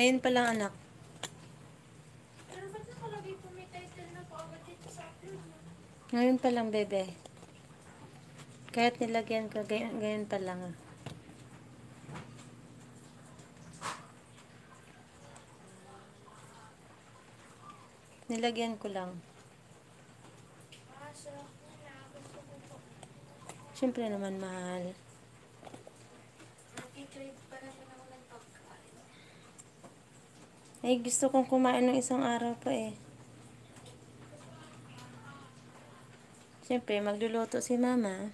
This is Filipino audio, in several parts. Ngayon pa lang, anak. Pero ba't nakalagay po may title na po agad dito sa upload? Ngayon pa lang, bebe. Kahit nilagyan ko, ngayon pa lang, ah. Nilagyan ko lang. Siyempre naman, mahal. Ay, gusto kong kumain ng isang araw pa eh. Siyempre, magluluto si mama.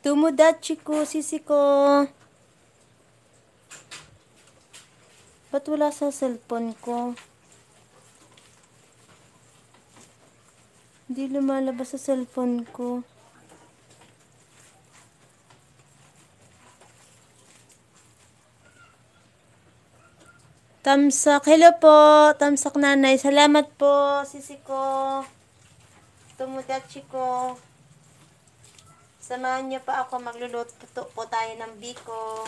Tomodachi ko, sisi ko. Ba't wala sa cellphone ko? Hindi lumalabas sa cellphone ko. Tamsak. Hello po. Tamsak nanay. Salamat po, sisi ko. Tomodachi ko. Samahan niyo pa ako, magluluto po tayo ng biko.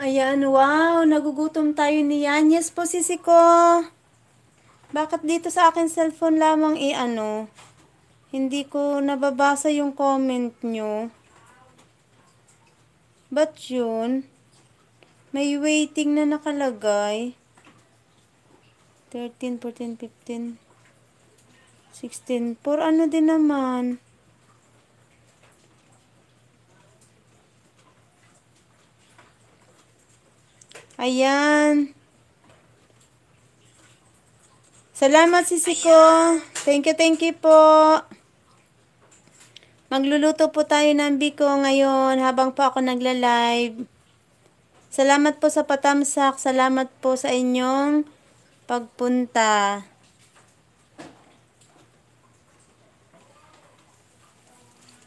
Ayan, wow, nagugutom tayo ni Yanyes po, sisi ko. Bakit dito sa akin cellphone lamang i-ano? Hindi ko nababasa yung comment nyo. Ba't yun? May waiting na nakalagay. 13, 14, 15, 16. For ano din naman? Ayan. Salamat, sisi ko. Thank you po. Magluluto po tayo ng biko ngayon habang po ako nagla-live. Salamat po sa patamsak. Salamat po sa inyong pagpunta.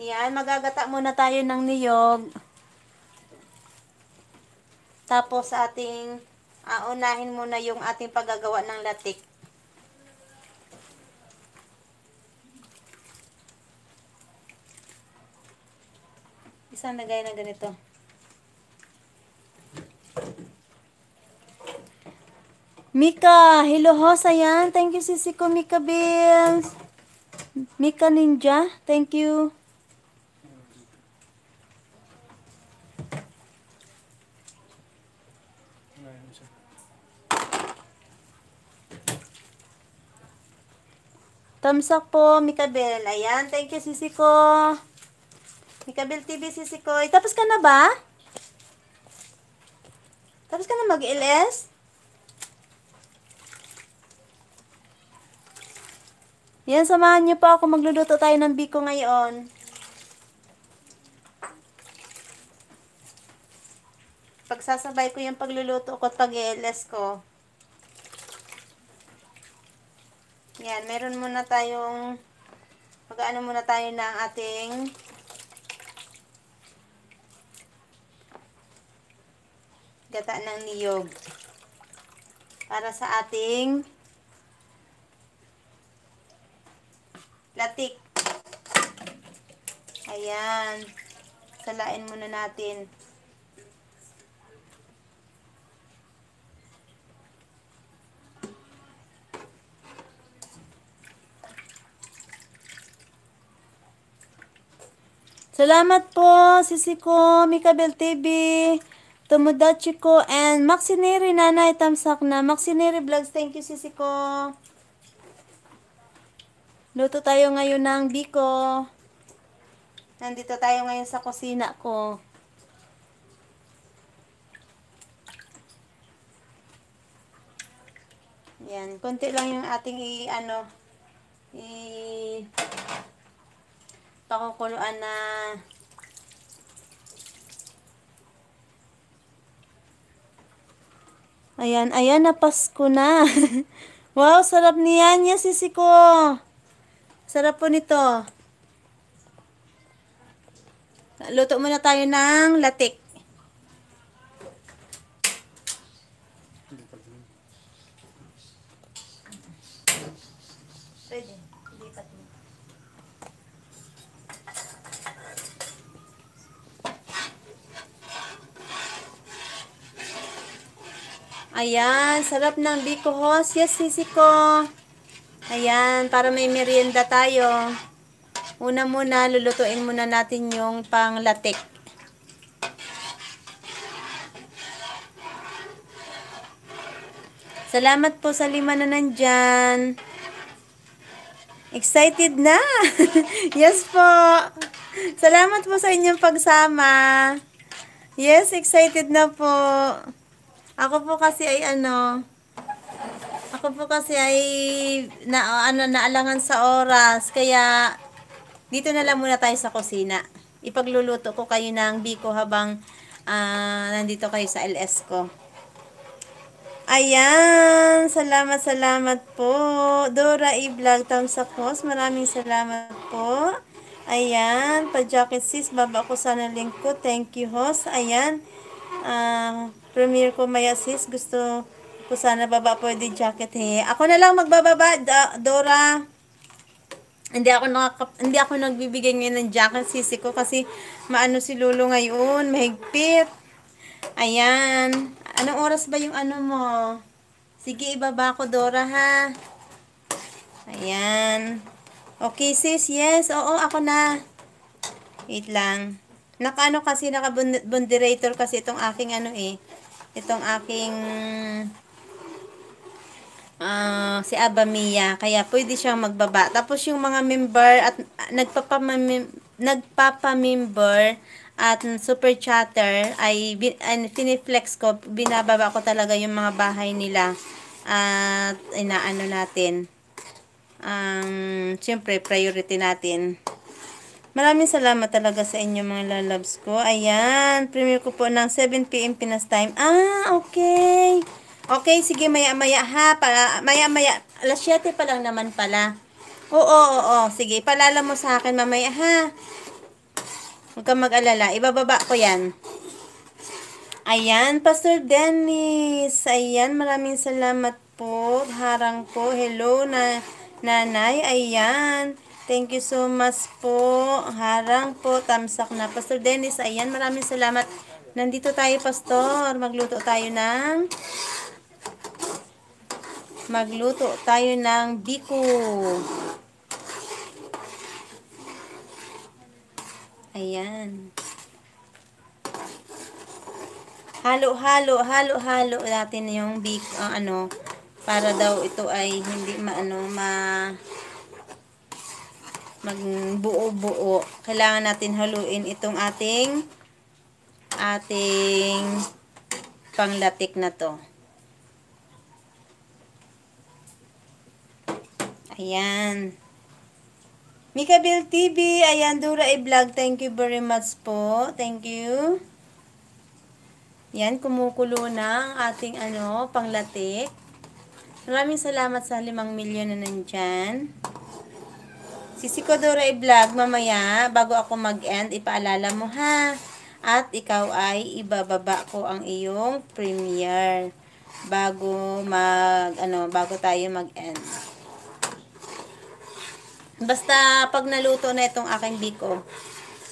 Yan, magagata muna tayo ng niyog. Tapos ating aunahin muna yung ating paggagawa ng latik. Isang lagay na ganito. Mika, hello ho, sayan. Thank you, sisi ko, Mika Bills. Mika Ninja, thank you. Thumbs up po, Mika Bill. Ayan, thank you, sisi ko. Mika Bill TV, sisi ko. Tapos ka na ba? Tapos ka na mag-LS? Yan, samahan niyo po ako. Magluluto tayo ng biko ngayon. Pagsasabay ko yung pagluluto ko at pag-i-LS ko. Yan, meron muna tayong mag-ano muna tayo ng ating gata ng niyog. Para sa ating latik. Ayan. Salain muna natin. Salamat po, sisi ko, Mika Bell TV, Tomodachi ko, and Maxineri Nanay, tamsak na. Maxineri Vlogs, thank you, sisi ko. Luto tayo ngayon ng biko. Nandito tayo ngayon sa kusina ko. Yan, konti lang yung ating pakukuluan na ayan, ayan, napasko na. Wow, sarap niyan, yes, sisi ko. Sarap po nito. Luto muna tayo ng latik. Pwede. Lipat mo. Ayan, sarap ng biko host. Yes, sisi ko. Ayan, para may merienda tayo. Una muna, lulutuin muna natin yung panglatik. Salamat po sa 5 na nandyan. Excited na! Yes po! Salamat po sa inyong pagsama. Yes, excited na po. Ako po kasi ay naalangan sa oras, kaya dito na lang muna tayo sa kusina. Ipagluluto ko kayo ng biko habang nandito kayo sa LS ko. Ayan, salamat, salamat po. Dora i-vlog, thumbs up po. Maraming salamat po. Ayan, pa-jacket sis, baba ko sana link ko. Thank you, host. Ayan, premiere ko maya sis, gusto ko sana baba pwede jacket eh. Ako na lang magbababa, Dora. Hindi ako nagbibigay ngayon ng jacket, sisi ko, kasi maano si Lolo ngayon, mahigpit. Ayan. Anong oras ba yung ano mo? Sige, ibaba ko, Dora, ha? Ayan. Okay, sis, yes. Oo, ako na. Wait lang. Nakaano kasi, naka-bonderator kasi itong aking si Abamiya, kaya pwede siyang magbaba. Tapos yung mga member at nagpapamember at super chatter ay tiniflex ko, binababa ko talaga yung mga bahay nila at inaano natin. Siyempre priority natin. Maraming salamat talaga sa inyo mga lalabs ko. Ayan, premiere ko po ng 7 PM Pinas time. Ah, okay. Okay, sige, maya-maya ha, para maya-maya, alas 7 pa lang naman pala. Oo, sige, palala mo sa akin mamaya ha. Huwag kang mag-alala. Ibababa ko yan. Ayan, Pastor Dennis. Ayan, maraming salamat po. Harang po. Hello, nanay. Ayan. Thank you so much po. Harang po. Tamsak na. Pastor Dennis, ayan, maraming salamat. Nandito tayo, Pastor. Magluto tayo ng Biko. Ayan. Halo natin yung Biko, para daw ito ay hindi magbuo-buo. Kailangan natin haluin itong ating panglatik na to. Ayan. Mikabel TV, ayan, Dura i-vlog. Thank you very much po. Thank you. Ayan, kumukulo na ang ating panglatik. Maraming salamat sa 5 milyon na nandyan. Sisi ko Dura i-vlog mamaya bago ako mag-end, ipaalala mo ha. At ikaw ay ibababa ko ang iyong premiere bago bago tayo mag-end. Basta pag naluto na itong aking Biko,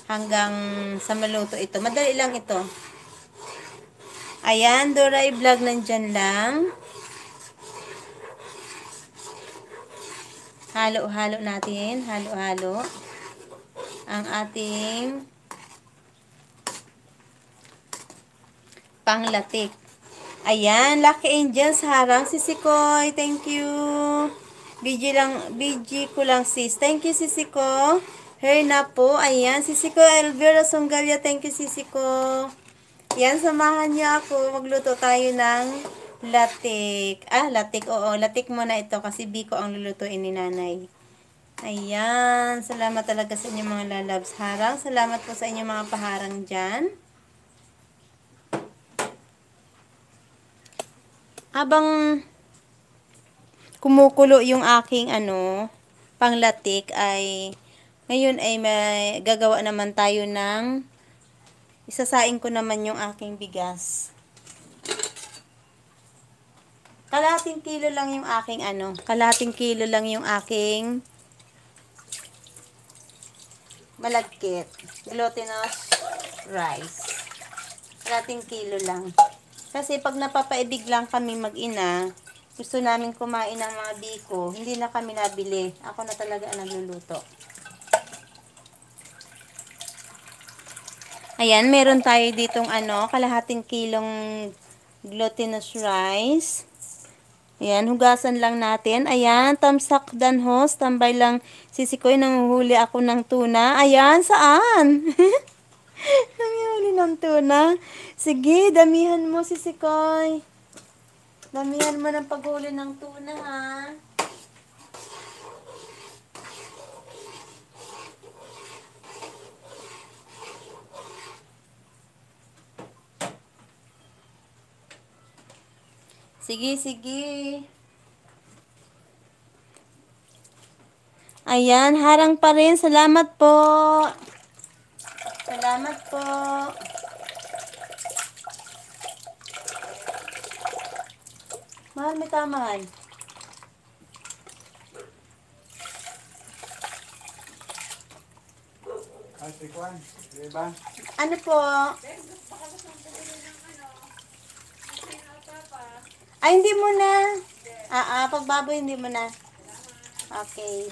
hanggang sa maluto ito, madali lang ito. Ayan, Dora i-vlog, nandyan lang. Halo-halo natin, halo-halo ang ating panglatik. Ayan, Lucky Angels, harang sisikoy. Thank you. BG ko lang, sis. Thank you, sisiko. Her na po. Ayan, sisiko Elvira Songgalia. Thank you, sisiko. Ayan, samahan niyo ako. Magluto tayo ng latik. Latik. Oo, latik muna ito kasi Biko ang lulutuin ni nanay. Ayan, salamat talaga sa inyong mga lalabs. Harang, salamat po sa inyong mga paharang dyan. Habang kumukulo yung aking panglatik, ay ngayon ay gagawa naman tayo ng isasaing ko naman yung aking bigas. Kalating kilo lang yung aking malagkit, glutinous rice. Kalating kilo lang. Kasi pag napapaibig lang kami mag-ina, gusto namin kumain ng mga Biko, hindi na kami nabili. Ako na talaga ang nagluluto. Ayan, meron tayo ditong kalahating kilong glutinous rice. Ayan, hugasan lang natin. Ayan, Tamsak Danhos, tambay lang sisikoy, nanguhuli ako ng tuna. Ayan, saan? Nanguhuli ng tuna. Sige, damihan mo, sisikoy. Damihan mo ng paghuli ng tuna, ha? Sige. Ayan, harang pa rin. Salamat po. Mahal, may tamahan. Ano po? Ay, hindi mo na. Pagbaboy, hindi mo na. Okay.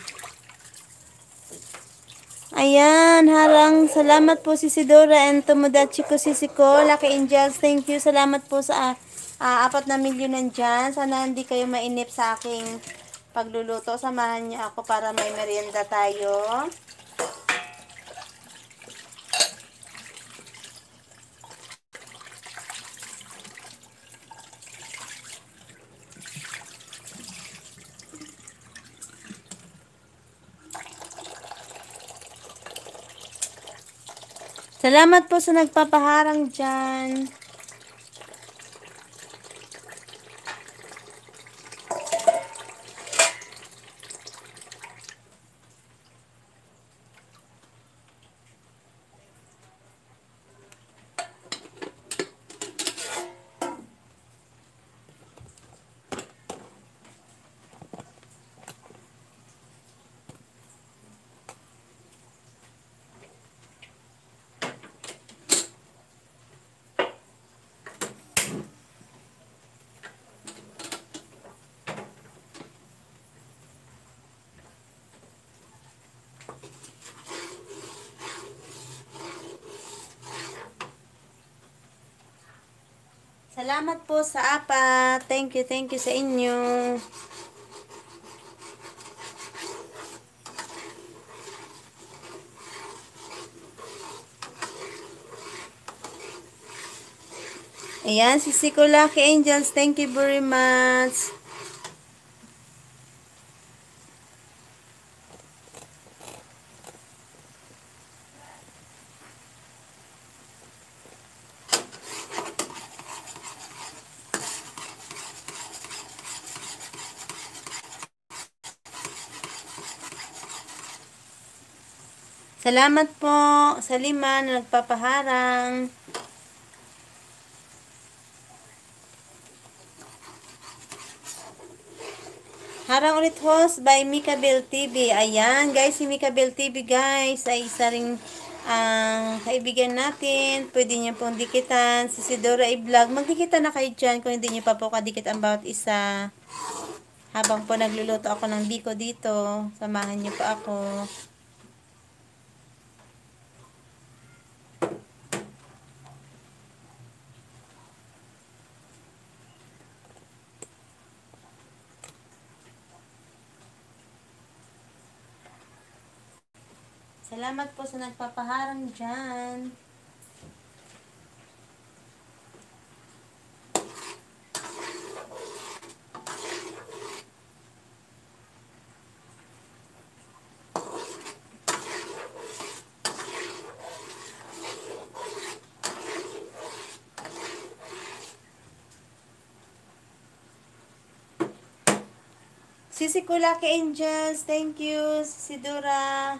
Ayan, harang. Salamat po, Sisi Dora and Tomodachi ko, Sisi ko. Lucky Angels, thank you. Salamat po sa 4 milyon nandyan. Sana hindi kayo mainip sa aking pagluluto. Samahan niyo ako para may merienda tayo. Salamat po sa nagpapaharang dyan. Salamat po sa apat. Thank you sa inyo. Ayan, si Sikulaki Angels, thank you very much. Salamat po sa lima na nagpapaharang. Harang ulit host by Mikabel TV. Ayan guys, si Mikabel TV guys ay isa ring kaibigan natin. Pwede niyo pong dikitan. Si Sidora i-vlog. Magdikita na kayo dyan kung hindi niyo pa po kadikit ang bawat isa. Habang po nagluluto ako ng biko dito, samahan niyo po ako. Salamat po sa nagpapaharang dyan. Sisikulaki Angels, thank you. Sisidora,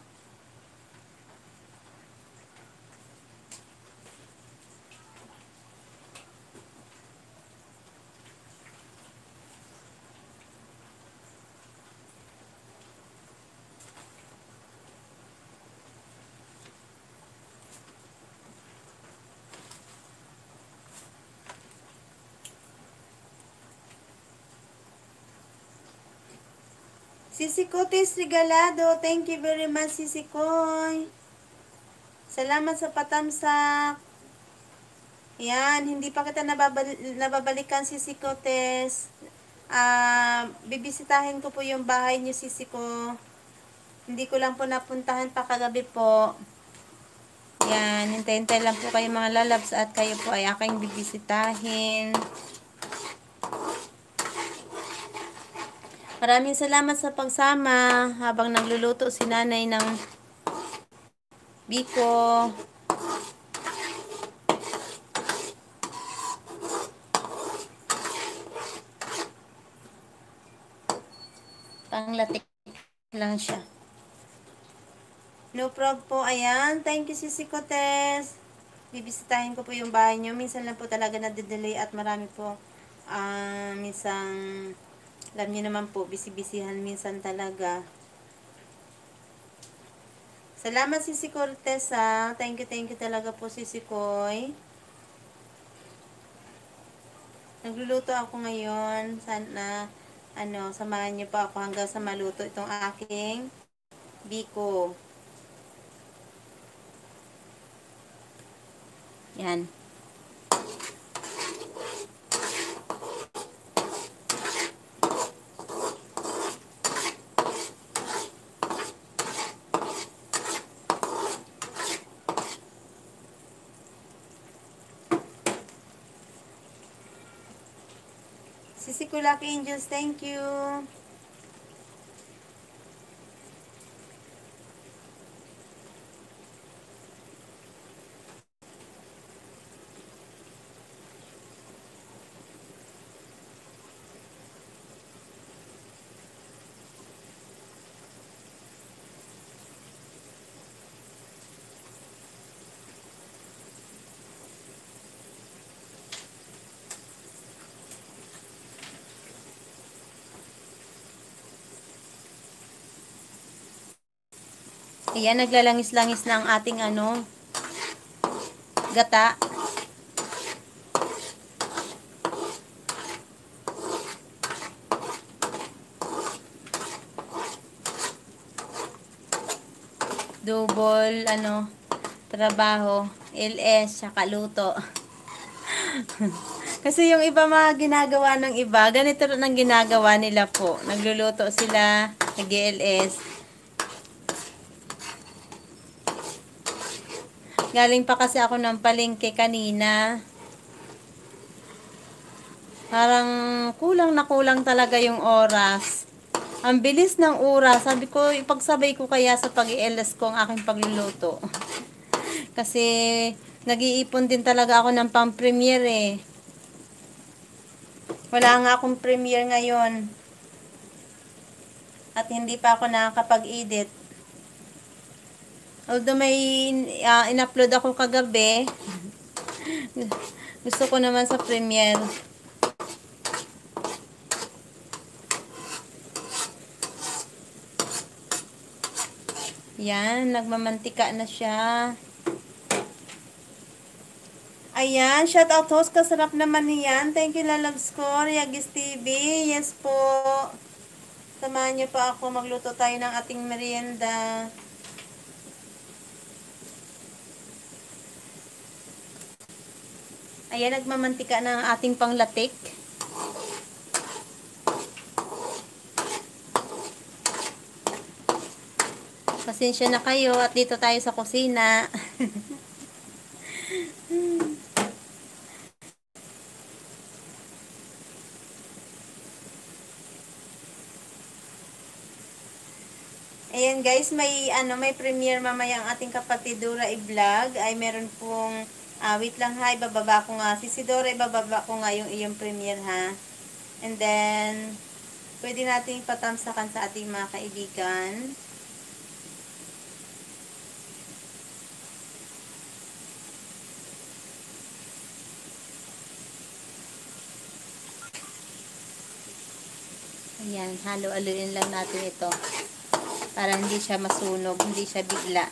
Sisikotis Regalado, thank you very much Sisikoy. Salamat sa patamsak. Yan, hindi pa kita nababalikan Sisikotis. Bibisitahin ko po yung bahay niyo Sisiko. Hindi ko lang po napuntahan pa kagabi po. Yan, hintay-hintay lang po kayo mga lalabs at kayo po ay aking bibisitahin. Maraming salamat sa pagsama habang nagluluto si nanay ng biko. Panglatik lang siya. No prob po. Ayan. Thank you Sisi Cotes. Bibisitahin ko po yung bahay nyo. Minsan lang po talaga nadidelay at marami po minsan... Alam niyo naman po, bisibisihan minsan talaga. Salamat Sisi Cortesa. Thank you talaga po Sisi Koy. Nagluluto ako ngayon. Sana, samahan niyo pa ako hanggang sa maluto itong aking biko. Yan. Sisikulaki Angels, thank you. Ayan, naglalangis-langis na ang ating gata. Double trabaho, LS, saka luto. Kasi yung iba mga ginagawa ng iba, ganito rin ang ginagawa nila po. Nagluluto sila, nag-LS. Galing pa kasi ako ng palengke kanina. Parang kulang na kulang talaga yung oras. Ang bilis ng oras. Sabi ko, ipagsabay ko kaya sa pag-i-LS ko ang aking pagluluto. Kasi nag-iipon din talaga ako ng pang-premiere eh. Wala nga akong premiere ngayon. At hindi pa ako nakakapag-edit. Although may in-upload ako kagabi, gusto ko naman sa premiere. Yan, nagmamantika na siya. Ayan, shout out host, kasarap naman niyan. Thank you, lalabs ko, Yagis TV. Yes po. Samahan niyo po ako, magluto tayo ng ating merienda. Ayan, nagmamantika na ang ating panglatik. Pasensya na kayo at dito tayo sa kusina. Ayan guys, may premiere mamaya ang ating kapatidura i-vlog. Ay meron pong wait lang ha, ibababa ko nga. Sisidora, ibababa ko nga yung iyong premiere ha. And then, pwede natin ipatamsakan sa ating mga kaibigan. Ayan, halo-aluin lang natin ito. Para hindi siya masunog, hindi siya bigla.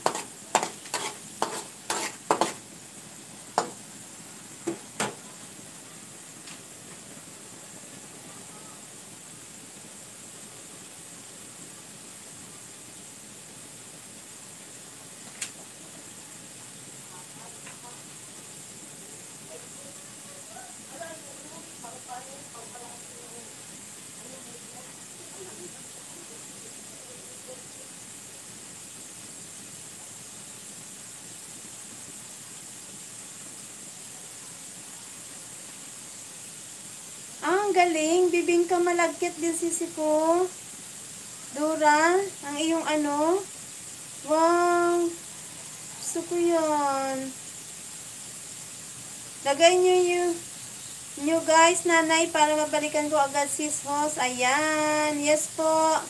Galing, bibingka malagkit din sisi ko. Dora, ang iyong ano? Wow! Gusto ko yun. Lagay nyo yun guys, nanay, para mabalikan ko agad sis host. Ayan, yes po.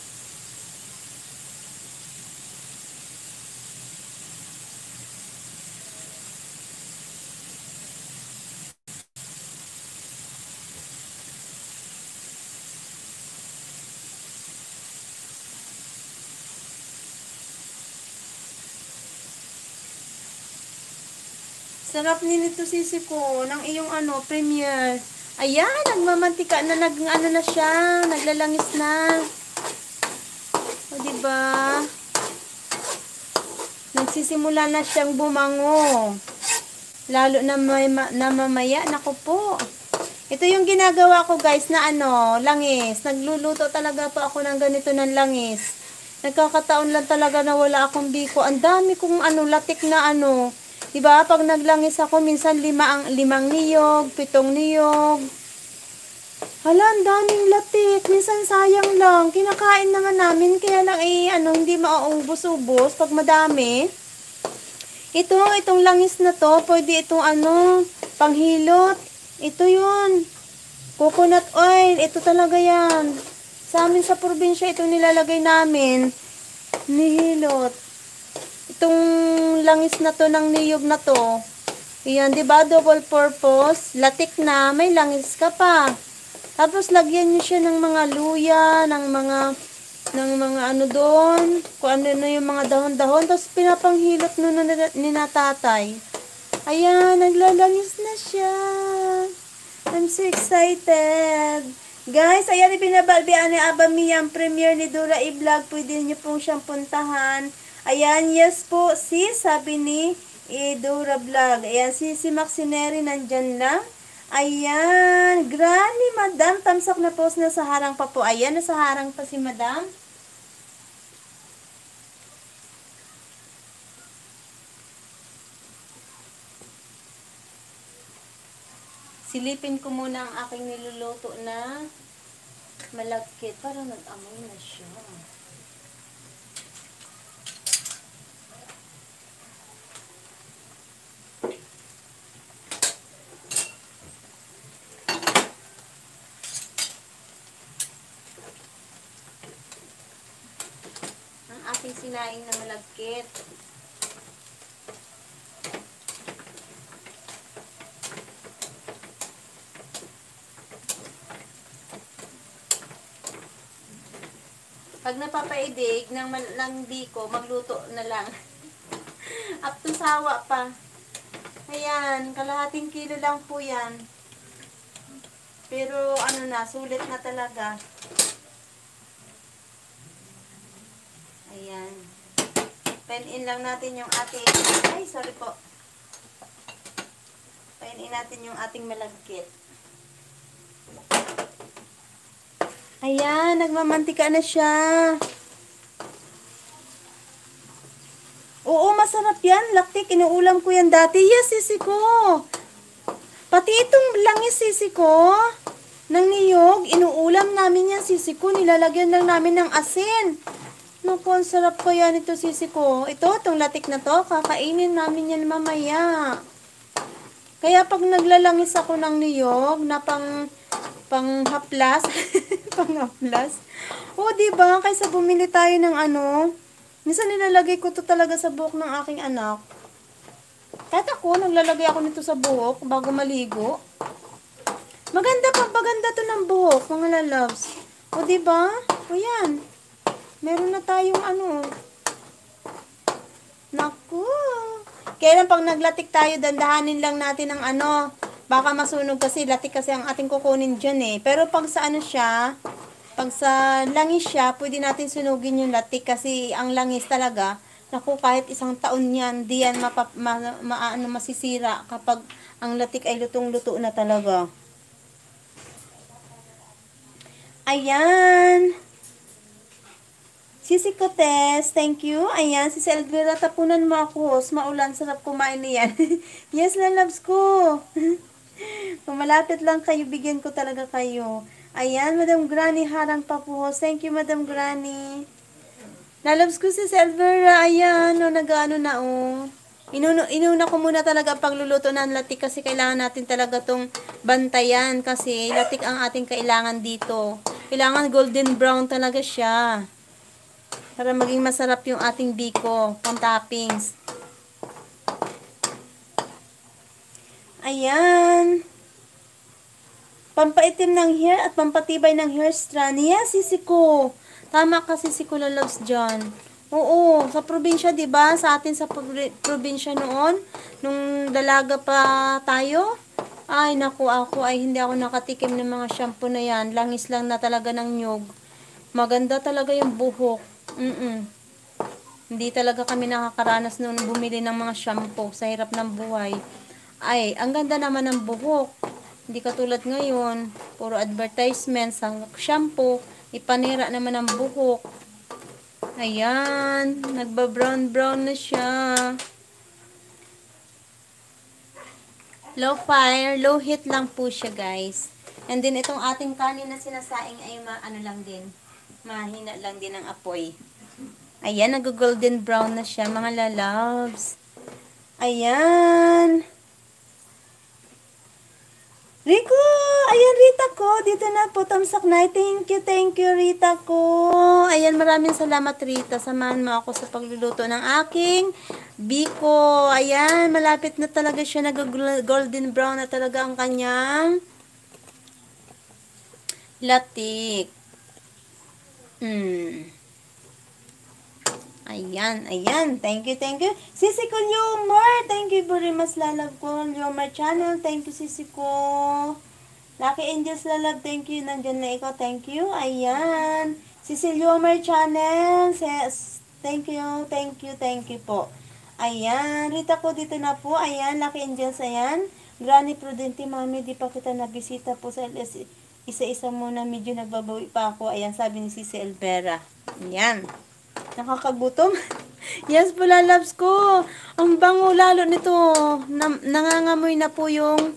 Sarap nito sisi ko ng iyong ano premiere. Ayan, nagmamantika na, nag-ano na siya, naglalangis na. O di ba? Nagsisimula na siyang bumango. Lalo na mamaya, nako po. Ito yung ginagawa ko guys na ano, langis. Nagluluto talaga po ako ng ganito ng langis. Nagkakataon lang talaga na wala akong biko. Ang dami kong ano, latik na ano. Diba, pag naglangis ako, minsan limang niyog, 7 niyog. Hala, ang daming latik. Minsan sayang lang. Kinakain na nga namin, kaya lang hindi mauubos-ubos pag madami. Itong langis na to, pwede itong panghilot. Ito yun. Coconut oil. Ito talaga yan. Sa amin sa probinsya, itong nilalagay namin. Nihilot. Itong langis na to ng niyog na to. Ayan, diba? Double purpose. Latik na. May langis ka pa. Tapos, lagyan nyo siya ng mga luya, ng mga ano doon. Kung ano na yung mga dahon-dahon. Tapos, pinapanghilot nun ni natatay. Ayan, naglalangis na siya. I'm so excited. Guys, ayan, ibinabalbihan ni Aba Miyang premiere ni Dora i-vlog. Pwede nyo pong siyang puntahan. Ayan, yes po, sis, sabi ni Dora Vlog. Ayan, si Maxineri nandyan lang. Ayan, Granny Madam, tamsak na post na sa harang pa po. Ayan, nasa harang pa si Madam. Silipin ko muna ang aking niluluto na malagkit. Para nag-amoy na siya. Ang aking sinaing na malagkit. Pag napapaidig ng Biko, magluto na lang. Up to sawa pa. Ayan, kalahating kilo lang po yan. Pero ano na, sulit na talaga. Ayan. Painin lang natin yung ating... Ay, sorry po. Painin natin yung ating malagkit. Ayan, nagmamantika na siya. Oo, masarap yan. Latik, inuulam ko yan dati. Yes, sisi ko. Pati itong langis, sisi ko, ng niyog, inuulam namin yan, sisi ko. Nilalagyan lang namin ng asin. Naku, ang sarap ko yan ito, sisi ko. Ito, itong latik na to, kakainin namin yan mamaya. Kaya pag naglalangis ako ng niyog, na pang-haplas, pang-haplas. O, diba? Kaysa bumili tayo ng ano, minsan nilalagay ko to talaga sa buhok ng aking anak. Kahit ako, naglalagay ako nito sa buhok bago maligo. Maganda pa, maganda to ng buhok, mga loves. O, diba? O, yan. Meron na tayong ano. Naku. Kailan pag naglatik tayo, dandahanin lang natin ang ano, baka masunog kasi, latik kasi ang ating kukunin dyan eh. Pero pag sa ano siya, pag sa langis siya, pwede natin sunugin yung latik kasi ang langis talaga, naku, kahit isang taon yan, di yan masisira kapag ang latik ay lutong-luto na talaga. Ayan. Sisi Cotes, thank you. Ayan, Sisi Elvira, tapunan mo ako. Maulan, sarap kumain na yan. Yes, la loves ko. Kung malapit lang kayo, bigyan ko talaga kayo. Ayan, Madam Granny, harang pa po. Thank you, Madam Granny. Nalabs ko si Elvira. Ayan, oh, nag-ano na, oh. Inuna ko muna talaga ang pagluluto ng latik kasi kailangan natin talaga tong bantayan kasi latik ang ating kailangan dito. Kailangan golden brown talaga siya para maging masarap yung ating Biko, pang toppings. Ayan. Pampaitim ng hair at pampatibay ng hair strand. Yes, sisi ko. Tama ka, sisi ko, loves dyan. Oo, sa probinsya, diba? Sa atin sa probinsya noon, nung dalaga pa tayo. Ay, naku, ako ay hindi ako nakatikim ng mga shampoo na yan. Langis lang na talaga ng nyog. Maganda talaga yung buhok. Hindi talaga kami nakakaranas noon bumili ng mga shampoo sa hirap ng buhay. Ay, ang ganda naman ng buhok. Hindi katulad ngayon, puro advertisements, shampoo, ipanira naman ang buhok. Ayan, nagba-brown-brown na siya. Low fire, low heat lang po siya, guys. And then, itong ating kanin na sinasaing ay ano lang din, mahina lang din ang apoy. Ayan, nag-golden brown na siya, mga lalabs. Ayan. Rico! Ayan, Rita ko. Dito na po. Tamsak na. Thank you, Rita ko. Ayan, maraming salamat, Rita. Samahan mo ako sa pagluluto ng aking Biko. Ayan, malapit na talaga siya. Nag-golden brown na talaga ang kanyang latik. Ayan, ayan. Thank you. Sisi ko, Lyomer. Thank you very much, lalab ko. Lyomer channel. Thank you, sisi ko. Lucky Angels, lalab. Thank you. Nandiyan na ikaw. Thank you. Ayan. Sisi Lyomer channel. Thank you. Thank you po. Ayan, lita ko dito na po. Ayan, Lucky Angels, ayan. Granny Prudente, mami, di pa kita nabisita po sa LS. Isa-isa muna, medyo nagbabawi pa ako. Ayan, sabi ni Sisi Elvera. Ayan. Nakakagutom. Yes po, loves ko. Ang bango lalo nito. Nangangamoy na po yung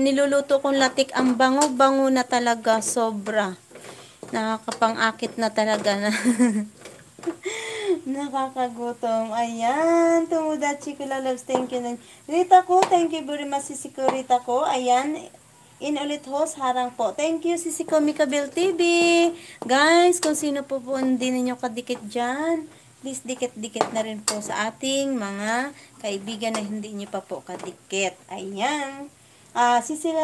niluluto kong latik. Ang bango-bango na talaga. Sobra. Nakakapangakit na talaga na. Nakakagutom. Ayan. Tumuda, Chikula loves. Thank you. Rita ko, thank you very much, Sisi ko, Rita ko. Ayan. In ulit host, harang po. Thank you, Sisi ko, Mikabel TV. Guys, kung sino po po hindi ninyo kadikit dyan, please dikit-dikit na rin po sa ating mga kaibigan na hindi nyo pa po kadikit. Ayan. Sisi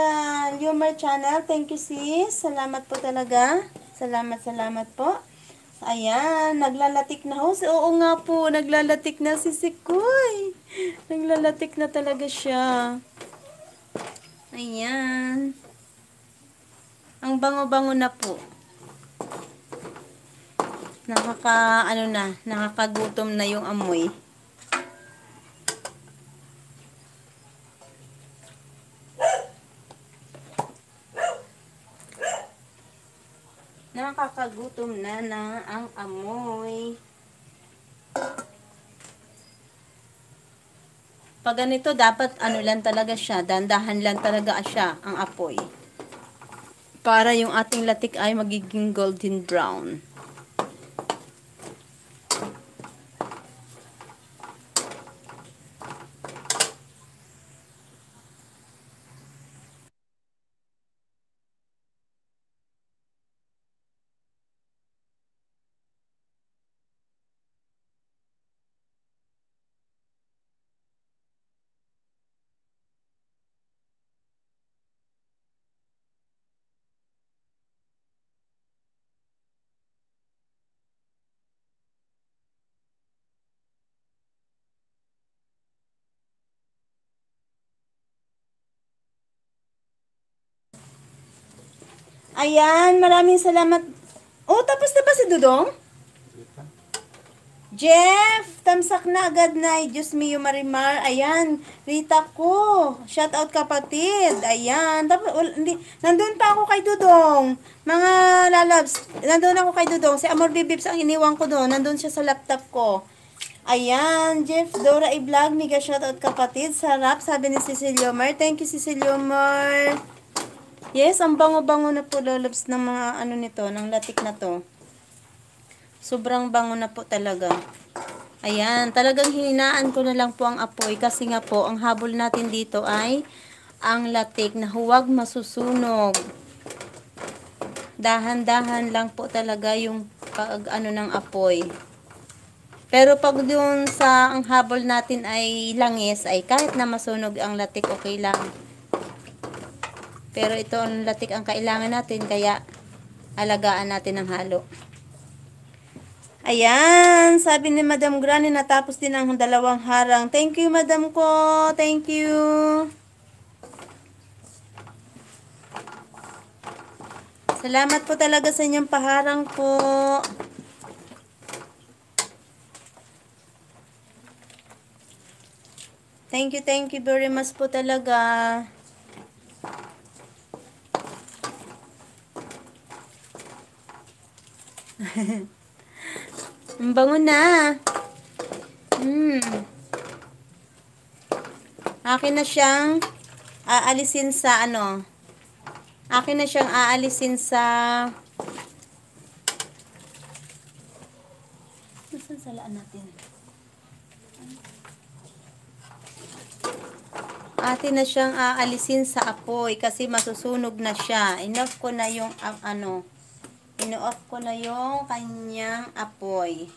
Lumar Channel, thank you, sis. Salamat po talaga. Salamat po. Ayan, naglalatik na host. Oo nga po, naglalatik na si Sikoy. Naglalatik na talaga siya. Ayan. Ang bango-bango na po. Nakakagutom na yung amoy. Nakakagutom na ang amoy. Pag ganito, dapat ano lang talaga siya, dandahan lang talaga siya ang apoy. Para yung ating latik ay magiging golden brown. Ayan, maraming salamat. Oh, tapos na ba si Dudong? Jeff, tamsak na agad na. Diyos miyo, Marimar. Ayan, Rita ko. Shout out kapatid. Ayan. Nandun pa ako kay Dudong. Mga lalabs, nandun ako kay Dudong. Si Amor Bibips ang iniwang ko doon. Nandun siya sa laptop ko. Ayan, Jeff, Dora i-vlog. Mega shout out kapatid. Sarap, sabi ni Cecilio Mar. Thank you, Cecilio Mar. Yes, ang bango-bango na po, lolobs, ng mga ano nito, ng latik na to. Sobrang bango na po talaga. Ayan, talagang hininaan ko na lang po ang apoy kasi nga po, ang habol natin dito ay ang latik na huwag masusunog. Dahan-dahan lang po talaga yung pag-ano ng apoy. Pero pag doon sa ang habol natin ay langis, ay kahit na masunog ang latik, okay lang. Pero ito ang latik ang kailangan natin, kaya alagaan natin ang halo. Ayan, sabi ni Madam Granny, natapos din ang dalawang harang. Thank you, Madam ko. Thank you. Salamat po talaga sa inyong paharang po. Thank you very much po talaga. Ang bango na. Akin na siyang aalisin sa ano. Akin na siyang aalisin sa saan salaan natin? Atin na siyang aalisin sa apoy kasi masusunog na siya. Enough ko na yung ano. Ino-off ko na yung kanyang apoy.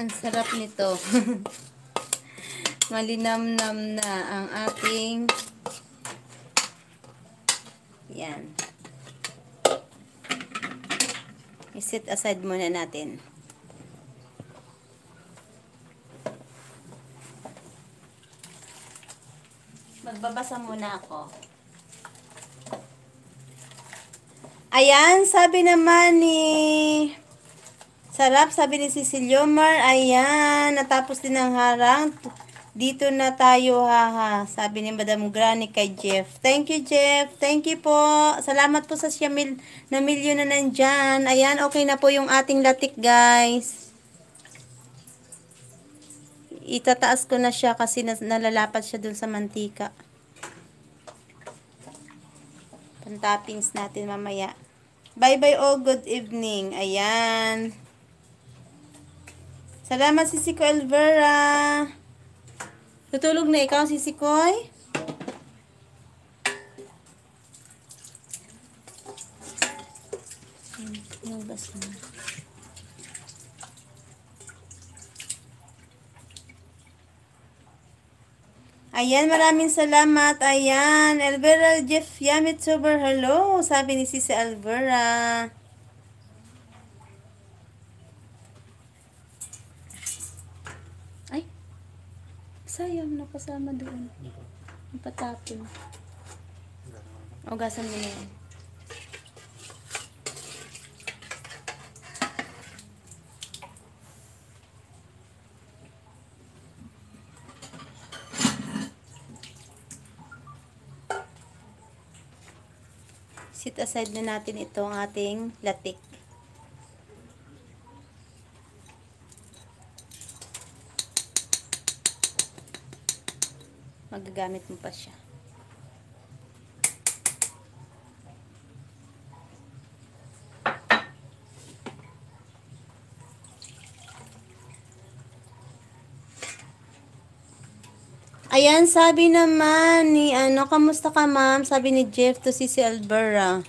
Ang sarap nito. Malinamnam na ang ating yan. I-set aside muna natin. Magbabasa muna ako. Ayan, sabi naman ni Sarap, sabi ni Ceciliomar, ayan, natapos din ang harang. Dito na tayo, haha. Sabi ni Madam Granny kay Jeff. Thank you, Jeff. Thank you po. Salamat po sa siyamil na milyon na nandyan. Ayan, okay na po yung ating latik, guys. Itataas ko na siya kasi nalalapat siya dun sa mantika. Pan-toppings natin mamaya. Bye-bye all. Good evening. Ayan. Salamat si Siko Elvera. Tutulog na ikaw si Sikoy? Nabas na. Ayan, maraming salamat. Ayan, Elvera Jeff Yamituber. Hello, sabi ni Sisi Elvera. Sayang, nakasama doon. Ang patapon. Ugasan mo na yan. Sit aside na natin ito ang ating latik. Magagamit mo pa siya. Ayan, sabi naman ni ano, kamusta ka ma'am? Sabi ni Jeff to si Elvera.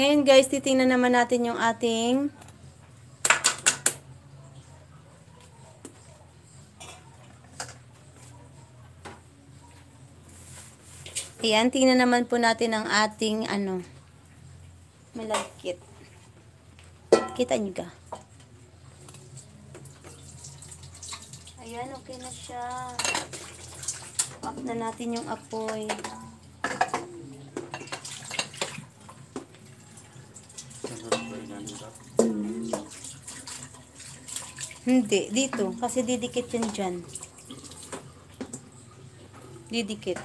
Ngayon guys, titingnan naman natin yung ating ayan, tingnan naman po natin ang ating ano, malagkit. Kita nyo ka? Ayan, okay na siya. Off na natin yung apoy. Hindi, dito. Kasi didikit yan dyan. Didikit.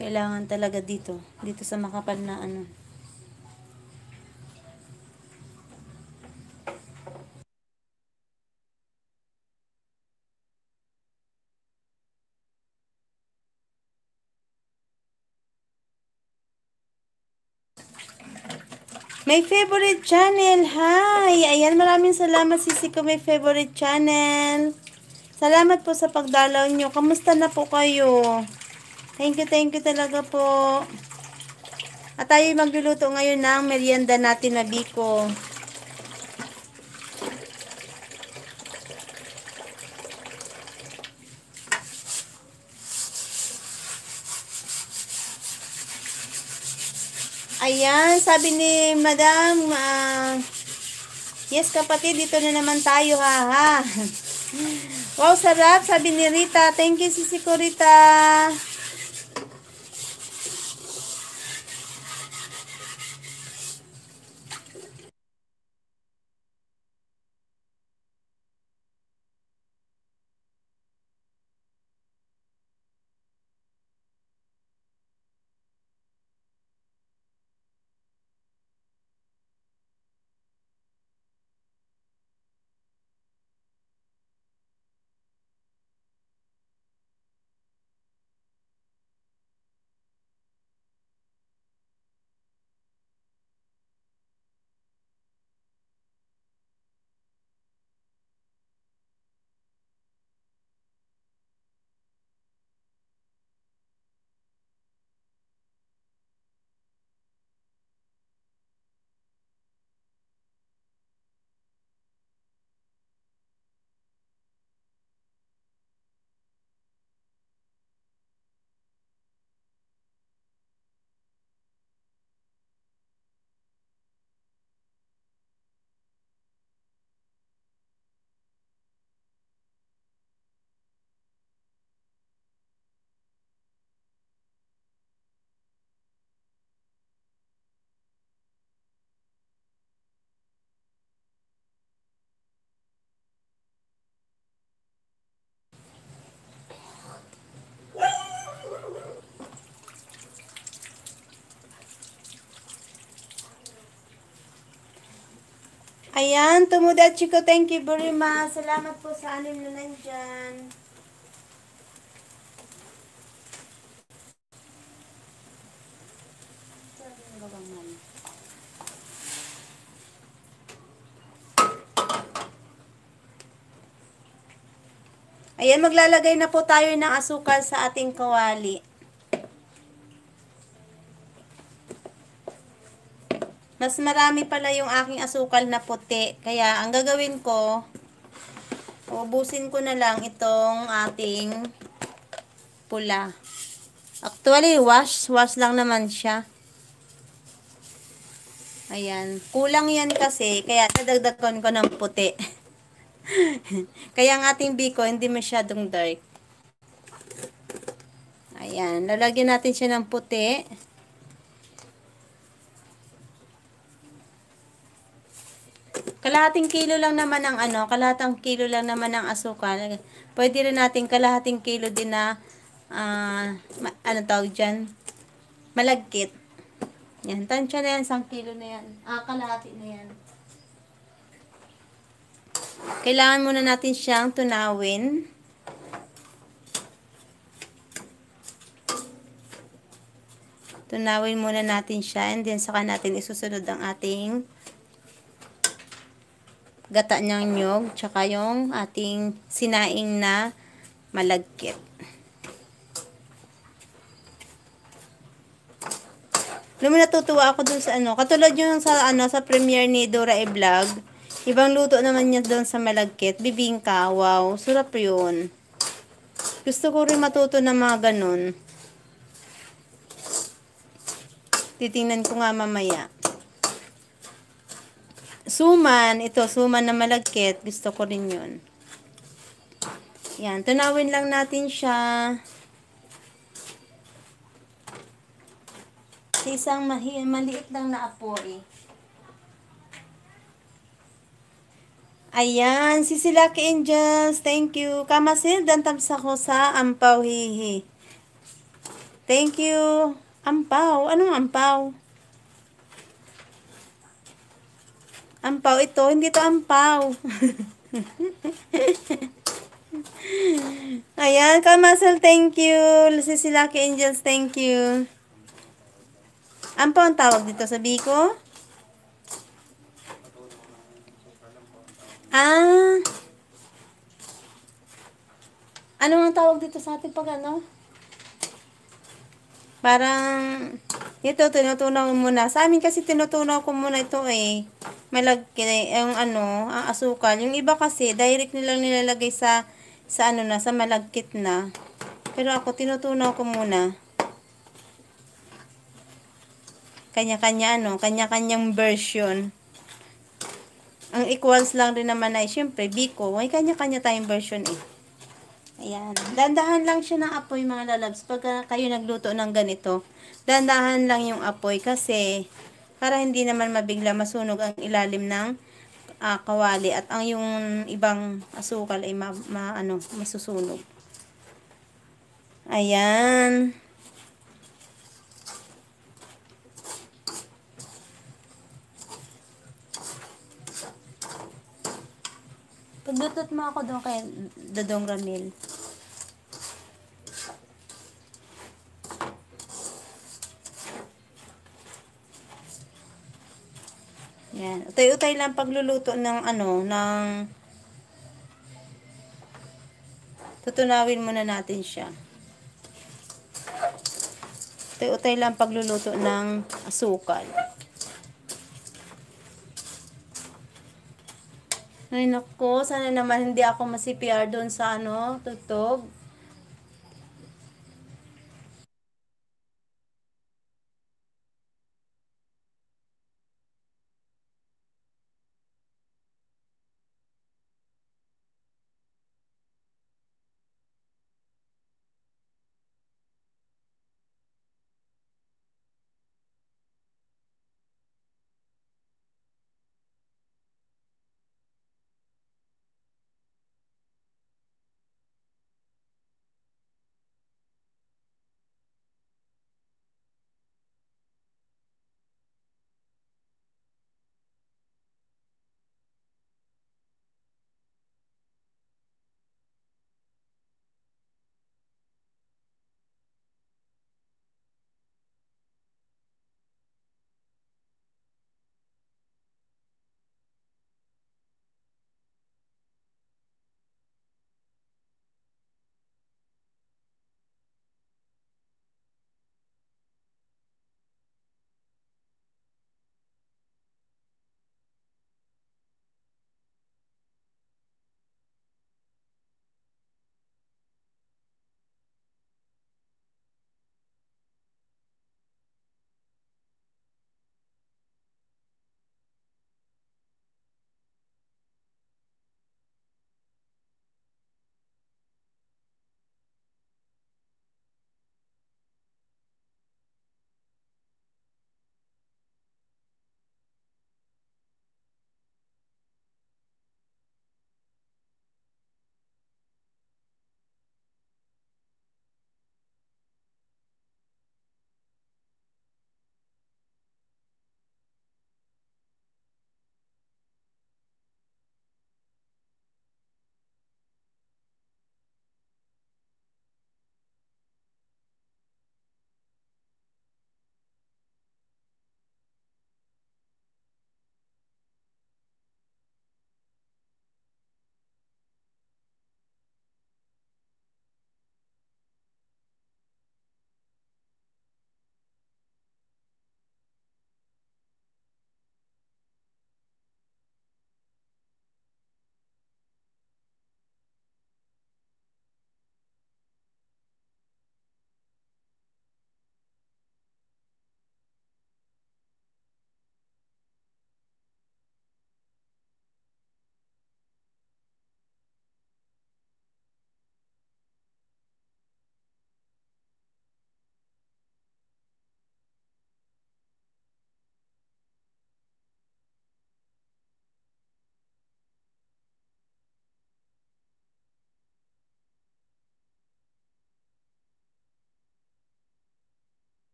Kailangan talaga dito. Dito sa makapal na ano. May favorite channel. Hi! Ayan, maraming salamat Sisi ko. May favorite channel. Salamat po sa pagdalaw nyo. Kamusta na po kayo? Thank you talaga po. At tayo magluluto ngayon ng merienda natin na Biko. Ayan, sabi ni Madam, yes kapatid, dito na naman tayo, haha. Wow, sarap, sabi ni Rita. Thank you, Sisi ko, Rita. Ayan, Tomodachi ko. Thank you very much. Salamat po sa anim na nandyan. Ayan, maglalagay na po tayo ng asukal sa ating kawali. Mas marami pala yung aking asukal na puti. Kaya, ang gagawin ko, ubusin ko na lang itong ating pula. Actually, wash lang naman siya. Ayan. Kulang yan kasi, kaya dadagdagan ko ng puti. Kaya ang ating biko hindi masyadong dark. Ayan, lalagyan natin siya ng puti. Kalahating kilo lang naman ang ano, kalahating kilo lang naman ang asukal. Pwede rin natin kalahating kilo din na ano tawag dyan? Malagkit. Yan, tansya na yan, 1 kilo na yan. Kalahati na yan. Kailangan muna natin siyang tunawin. Tunawin muna natin siya and then saka natin isusunod ang ating gata niyang nyog tsaka yung ating sinaing na malagkit. Alam mo, natutuwa ako dun sa ano, katulad yung sa ano sa premiere ni Dora E-Vlog. Ibang luto naman niya doon sa malagkit. Bibingka. Wow. Sarap yun. Gusto ko rin matuto ng mga ganun. Titingnan ko nga mamaya. Suman. Ito, suman na malagkit. Gusto ko rin yun. Yan. Tunawin lang natin siya. Isang maliit lang na apoy. Ayan, si Silaki Angels, thank you. Kamasil, dantamps ako sa ampaw, hihi. Thank you. Ampaw, anong ampaw? Ampaw ito, hindi to ampaw. Ayan, Kamasil, thank you. Si Silaki Angels, thank you. Ampaw ang tawag dito sa Biko. Ah. Ano ang tawag dito sa atin pag ano? Parang ito tinutunaw muna. Sa amin kasi tinutunaw ko muna ito eh. Malagkit yung ano, ang asukal. Yung iba kasi direct nilang nilalagay sa ano na, sa malagkit na. Pero ako tinutunaw ko muna. Kanya-kanya ano, kanya-kanyang version. Ang equals lang rin naman ay, syempre, Biko. May kanya-kanya tayong version eh. Ayan. Dandahan lang siya ng apoy, mga lalabs. Pag kayo nagluto ng ganito, dandahan lang yung apoy kasi para hindi naman mabigla masunog ang ilalim ng kawali at ang yung ibang asukal ay masusunog. Ayan. Paglutot mo ako doon kay Dodong Ramil. Yan. Utay-utay lang pagluluto ng ano, ng tutunawin muna natin siya. Utay-utay lang pagluluto ng asukal. Ay nako, sana naman hindi ako ma-CPR doon sa ano, tutog.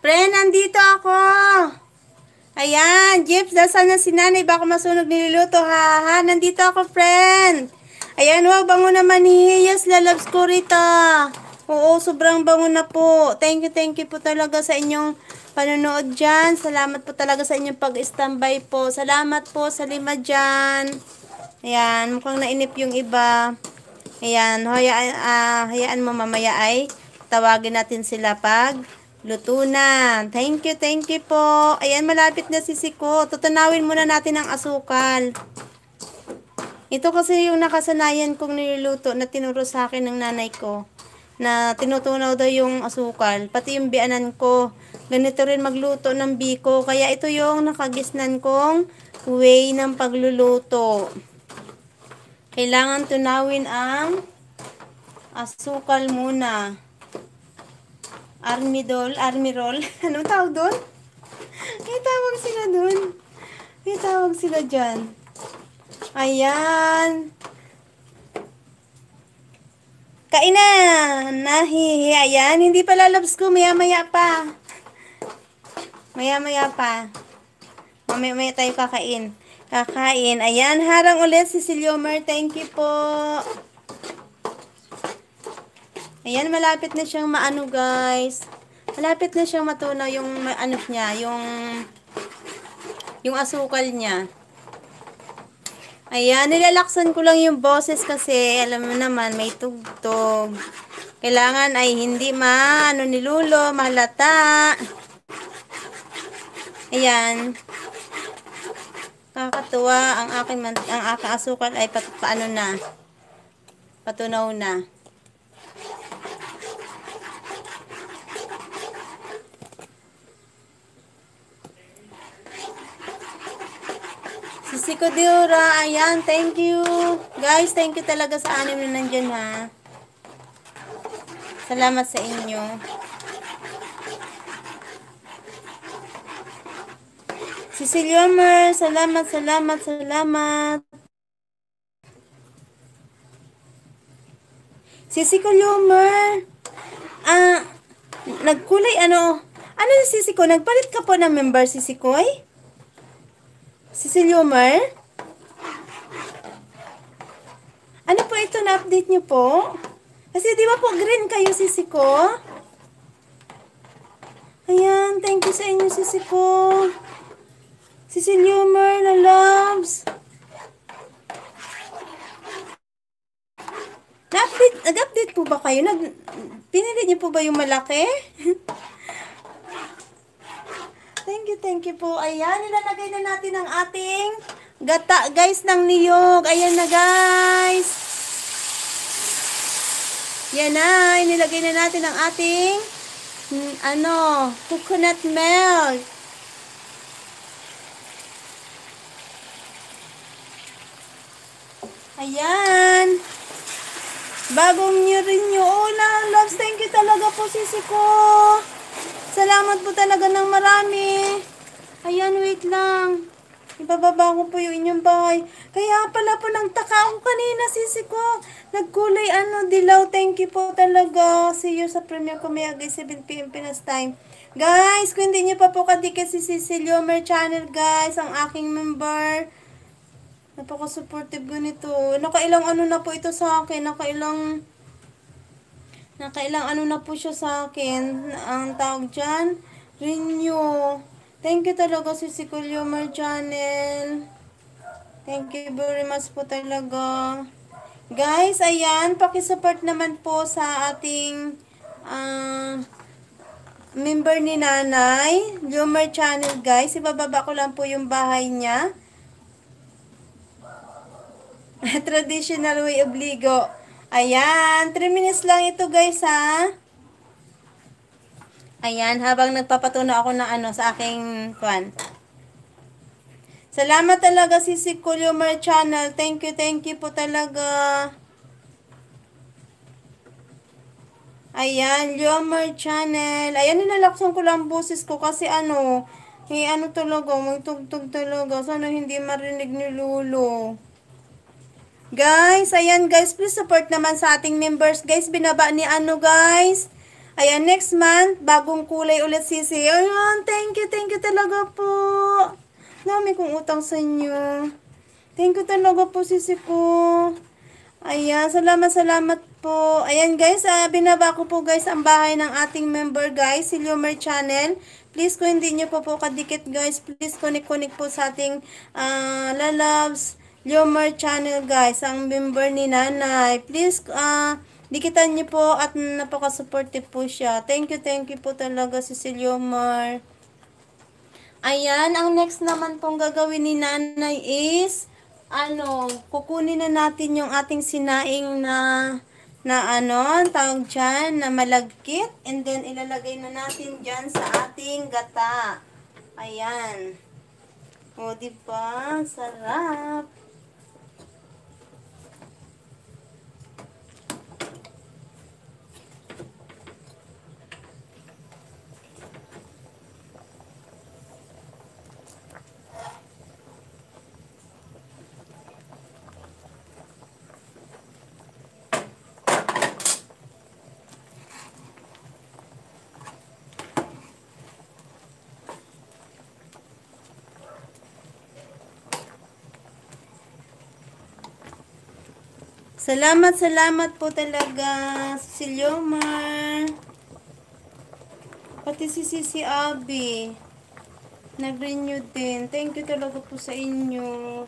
Pre, nandito ako. Ayan, Jeeps, dasal na si nanay. Baka masunog niluluto, ha? Nandito ako, friend. Ayan, wow, bango naman ni Hiyas. Lalabs ko rito. Oo, sobrang bango na po. Thank you po talaga sa inyong panonood dyan. Salamat po talaga sa inyong pag-standby po. Salamat po sa 5 dyan. Ayan, mukhang nainip yung iba. Ayan, hayaan mo mamaya ay tawagin natin sila pag luto na. Thank you po. Ayan, malapit na si Siko. Tutunawin muna natin ang asukal. Ito kasi yung nakasanayan kong niluluto na tinuro sa akin ng nanay ko. Na tinutunaw daw yung asukal. Pati yung bianan ko. Ganito rin magluto ng biko. Kaya ito yung nakagisnan kong way ng pagluluto. Kailangan tunawin ang asukal muna. Army roll. Anong tawag doon? May tawag sila dyan. Ayan. Kain na! Nahihi. Ayan. Hindi pa lalabs ko. Maya-maya pa. Mamaya tayo kakain. Ayan. Harang ulit si Siliomer. Thank you po. Ayan, malapit na siyang maano, guys. Malapit na siyang matunaw yung ano niya, yung asukal niya. Ayan, nilalaksan ko lang yung boses kasi alam mo naman may tugtog. Kailangan ay hindi nilulo, mahalata. Ayan. Kakatuwa ang aking asukal ay patunaw na. Siko Diora, ayan, thank you. Guys, thank you talaga sa anim na nandyan, ha. Salamat sa inyo. Si Siliomer, salamat. Si Siko Lumer, nagkulay, ano si Siko? Nagpalit ka po ng member si Siko, eh? Si Siliomer? Ano po ito? Na-update nyo po? Kasi di ba po green kayo, sisi ko? Ayan, thank you sa inyo, sisi ko. Si Siliomer, na loves. Nag-update po ba kayo? Pinili nyo po ba yung malaki? Thank you po. Ayan, nilalagay na natin ang ating gata, guys, ng niyog. Ayan na, guys. Yan na. Inilagay na natin ang ating coconut milk. Ayan. Bagong niyo rin yung ulam. Loves, thank you talaga po, sisi ko. Salamat po talaga ng marami. Ayan, wait lang. Ibababa ko po yung inyong bahay. Kaya pala po nang taka ko kanina, sisi ko. Nagkulay, dilaw. Thank you po talaga. See you sa premiere ko maya, guys, 7 PM Pinas time. Guys, kung hindi nyo pa po kadikit si Sisi Lomer channel, guys, ang aking member. Napaka-supportive ko nito. Nakailang ano na po siya sa akin. Ang tawag dyan, renew. Thank you talaga, Sisi Kulyomer channel. Thank you very much po talaga. Guys, ayan, pakisupport naman po sa ating member ni nanay, Yomer channel, guys. Ibababa ko lang po yung bahay niya. Traditional way obligo. Ayan, 3 minutes lang ito, guys, ha. Ayan, habang nagpapatuno ako ng sa aking kwan. Salamat talaga, Sisi Kulyomer channel. Thank you po talaga. Ayan, Kulyomer channel. Ayan, nilalaksan ko lang boses ko kasi talaga, magtugtog talaga. Sana hindi marinig ni Lolo. Guys, ayan, guys, please support naman sa ating members, guys. Binaba ni guys. Ayan, next month, bagong kulay ulit, sisi. Ayan, thank you talaga po. Dami kong utang sa inyo. Thank you talaga po, sisi ko. Ayan, salamat, salamat po. Ayan, guys, binaba ko po, guys, ang bahay ng ating member, guys, si Lumer Channel. Please, kung hindi nyo po kadikit, guys, please, connect po sa ating lalabs, Lumer Channel, guys, ang member ni Nanay. Please, dikitan niyo po at napaka-supportive po siya. Thank you po talaga si Silomar. Ayan, ang next naman pong gagawin ni Nanay is, kukunin na natin yung ating sinaing tawag dyan, na malagkit. And then, ilalagay na natin dyan sa ating gata. Ayan. O, diba? Sarap. Salamat, salamat po talaga si Leomar. Pati si Sisi Abby. Nag-renew din. Thank you talaga po sa inyo.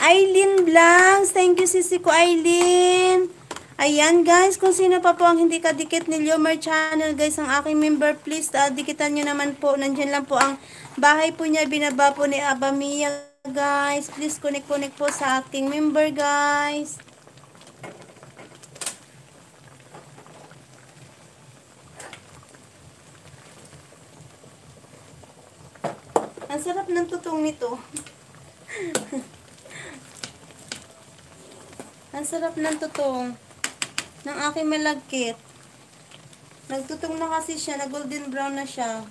Aileen Blanks. Thank you, Sisi ko, Aileen. Ayan, guys, kung sino pa po ang hindi kadikit ni Lumer Channel, guys, ang aking member, please, dikitan nyo naman po. Nandiyan lang po ang bahay po niya, binaba po ni Abamia, guys. Please, connect po sa ating member, guys. Ang sarap ng tutong nito. Ang sarap ng tutong ng aking malagkit. Nagtutong na kasi siya, na golden brown na siya.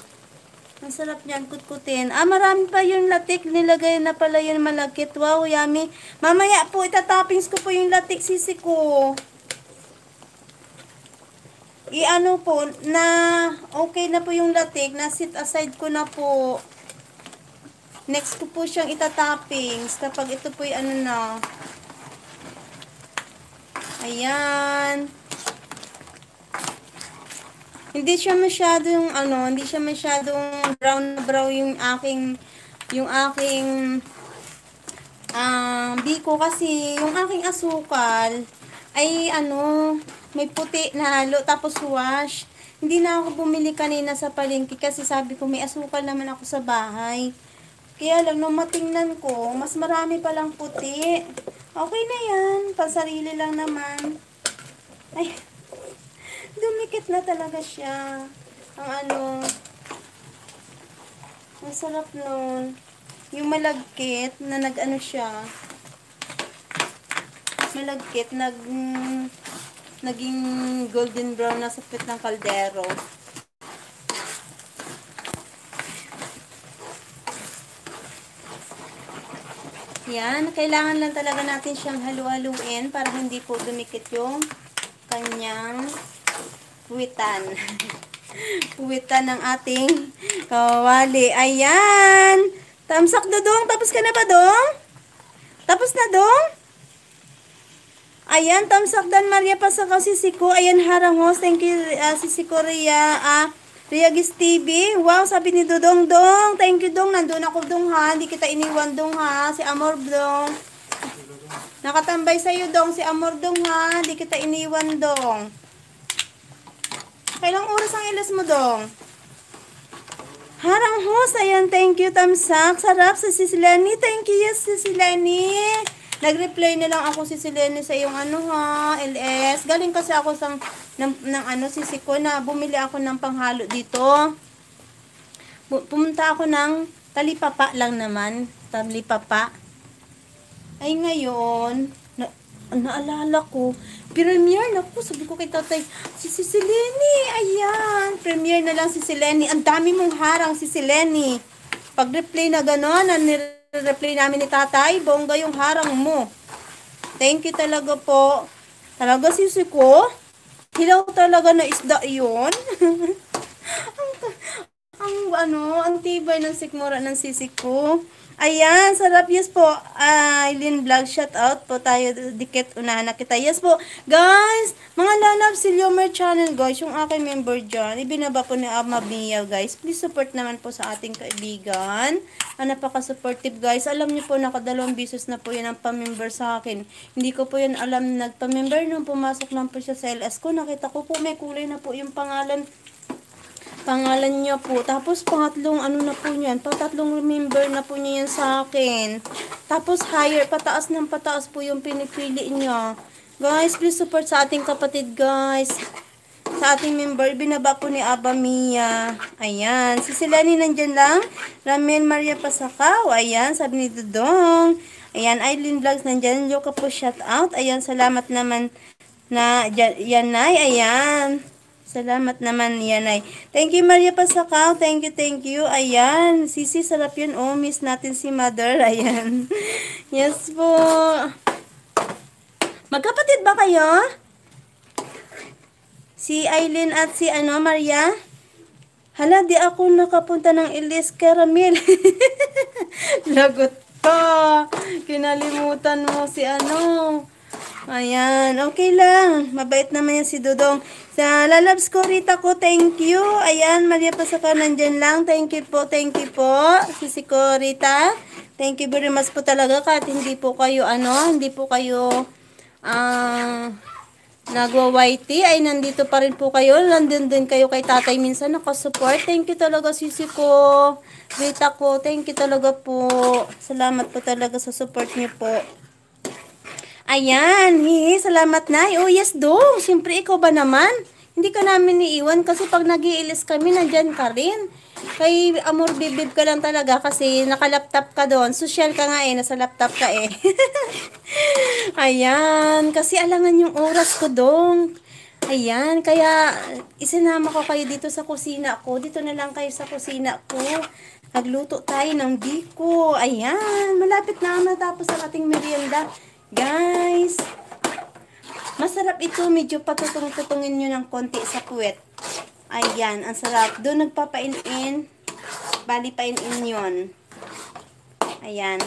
Ang sarap niyan, kutkutin. Marami pa yung latik, nilagay na pala yung malagkit. Wow, yummy. Mamaya po, itatoppings ko po yung latik, sisi ko. Okay na po yung latik, na sit aside ko na po. Next ko po siyang itatoppings, kapag ito po yung Ayan. Hindi siya masyadong brown yung aking biko kasi yung aking asukal ay may puti na halo tapos wash. Hindi na ako bumili kanina sa palengke kasi sabi ko may asukal naman ako sa bahay. Kaya lang nung matingnan ko, mas marami palang puti. Okay na yan. Pansarili lang naman. Ay, dumikit na talaga siya. Ang sarap nun. Yung malagkit na malagkit, naging golden brown na sapit ng kaldero. Yan, kailangan lang talaga natin siyang halu-haluin para hindi po dumikit yung kanyang puwitan. Puwitan ng ating kawali. Ayan! Tamsak, Dudong! Tapos ka na ba, Dong? Tapos na, Dong? Ayan, tamsak, Dan Maria Pasakaw, Sisiko. Ayan, Harangos. Thank you, Sisiko Ria. Riagis TV. Wow, sabi ni Dudong, Dong. Thank you, Dong. Nandun ako, Dong, ha. Hindi kita iniwan, Dong, ha. Si Amor, Dong. Nakatambay sa'yo, Dong. Si Amor, Dong, ha. Hindi kita iniwan, Dong. Kailang oras ang ilas mo, Dong? Harang host. Ayan, thank you, Tamsak. Sarap sa Sisilani. Thank you, yes, Sisilani. Nag-reply na lang ako si Silene sa iyong LS. Galing kasi ako sa sisi ko na bumili ako ng panghalo dito. Pumunta ako ng talipapa lang naman. Talipapa. Ay ngayon, naalala ko, premiere na po. Sabi ko kay tatay, si Silene, ayan. Premiere na lang si Silene. Ang dami mong harang si Silene. Pag-reply na gano'n, Reply namin ni tatay, bongga yung harang mo. Thank you talaga po. Talaga sisi ko. Hilaw talaga na isda yun. ang tibay ng sikmura ng sisi ko. Ayan, sarap. Yes po. Aileen Vlog, shout out po tayo. Dikit unana kita. Yes po. Guys, mga lalab si Liomer Channel guys. Yung aking member dyan. Ibinaba po ni Ama Bia guys. Please support naman po sa ating kaibigan. Napaka-supportive guys. Alam niyo po, nakadalawang bisos na po yan ang pamember sa akin. Hindi ko po yan alam nagpamember. Nung pumasok lang po siya sa LS ko, nakita ko po may kulay na po yung pangalan niya po. Tapos pangatlong ano na po niyan, patatlong member na po niya yan sa akin. Tapos higher, pataas ng pataas po yung pinipili niya. Guys, please support sa ating kapatid guys. Sa ating member, binaba po ni Aba Mia. Ayan. Si Silani nandyan lang. Ramel Maria Pasakaw. Ayan. Sabi ni Dudong. Ayan. Aileen Vlogs nandyan. Yoka po shout out. Ayan. Salamat naman na Yanay. Ayan. Salamat naman Yanay. Thank you Maria Pasakaw. Thank you, thank you. Ayan. Sisi, sarap yun. Oh, miss natin si mother. Ayan. Yes po. Magkapatid ba kayo? Si Aileen at si Maria. Hala, di ako nakapunta ng Elise Caramel. Lagot ka. Kinalimutan mo si Ayan, okay lang. Mabait naman yan si Dudong. Sa lalabs ko, Rita ko, thank you. Ayan, Maria Pasaka, nandyan lang. Thank you po, thank you po. Sisi ko, Rita. Thank you very much po talaga. Kahit hindi po kayo, hindi po kayo, nagwa-whitey, ay nandito pa rin po kayo. Nandun din kayo kay tatay minsan nakasupport. Thank you talaga sisi ko. Rita ko, thank you talaga po. Salamat po talaga sa support niyo po. Ayan, salamat na. Oh yes dong, siyempre ikaw ba naman? Hindi ka namin iiwan kasi pag nag-iilis kami, nandyan ka rin. Kay Amor Bibib ka lang talaga kasi naka-laptop ka doon. Social ka nga eh, nasa laptop ka eh. Ayan, kasi alangan yung oras ko dong. Ayan, kaya isinama ko kayo dito sa kusina ko. Dito na lang kayo sa kusina ko. Nagluto tayo ng Biko. Ayan, malapit na matapos ang ating merienda. Guys, masarap ito, medyo patutong-tutungin nyo ng konti sa puwet. Ayan, ang sarap. Doon nagpapainin, bali painin yun. Ayan.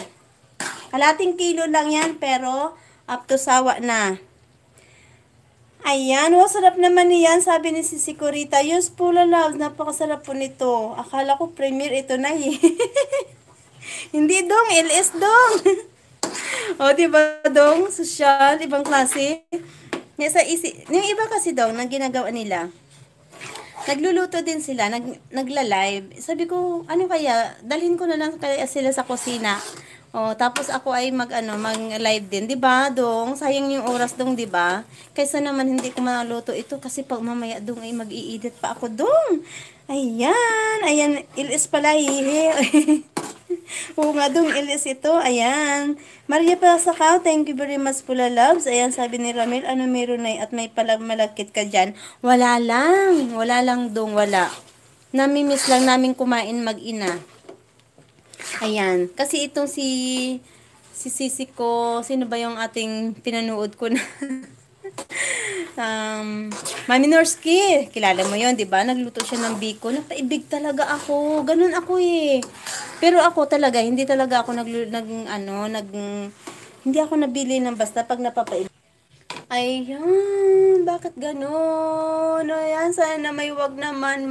Kalating kilo lang yan, pero up to sawa na. Ayan, sarap naman niyan, sabi ni Sisi Corita. Yes po, lalaws, napakasarap po nito. Akala ko premiere ito na eh. Hindi dong, LS dong. O, diba dong, social, ibang klase. Yung iba kasi daw, nang ginagawa nila, nagluluto din sila, nagla-live. Sabi ko, ano kaya, dalhin ko na lang kaya sila sa kusina. O, tapos ako ay mag-live din. Diba dong, sayang yung oras dong, diba? Kaysa naman hindi ko maluto ito kasi pag mamaya dong ay mag-i-edit pa ako dong. Ayan, ayan, ilis pala, Oo nga dong, ilis ito. Ayan. Maria Pasakaw, thank you very much po la loves. Ayan, sabi ni Ramil, ano meron na at may malagkit ka dyan? Wala lang. Wala lang dong, wala. Namimiss lang namin kumain mag-ina. Ayan. Kasi itong si Sisi ko, sino ba yung ating pinanood ko na? Mami Norski, kilala mo yon, 'di ba? Nagluto siya ng Biko. Nagtaibig talaga ako. Ganun ako eh. Pero ako talaga, hindi talaga ako hindi ako nabili ng basta pag napapain. Ayan, bakit ganun? Ayan, sana may wag naman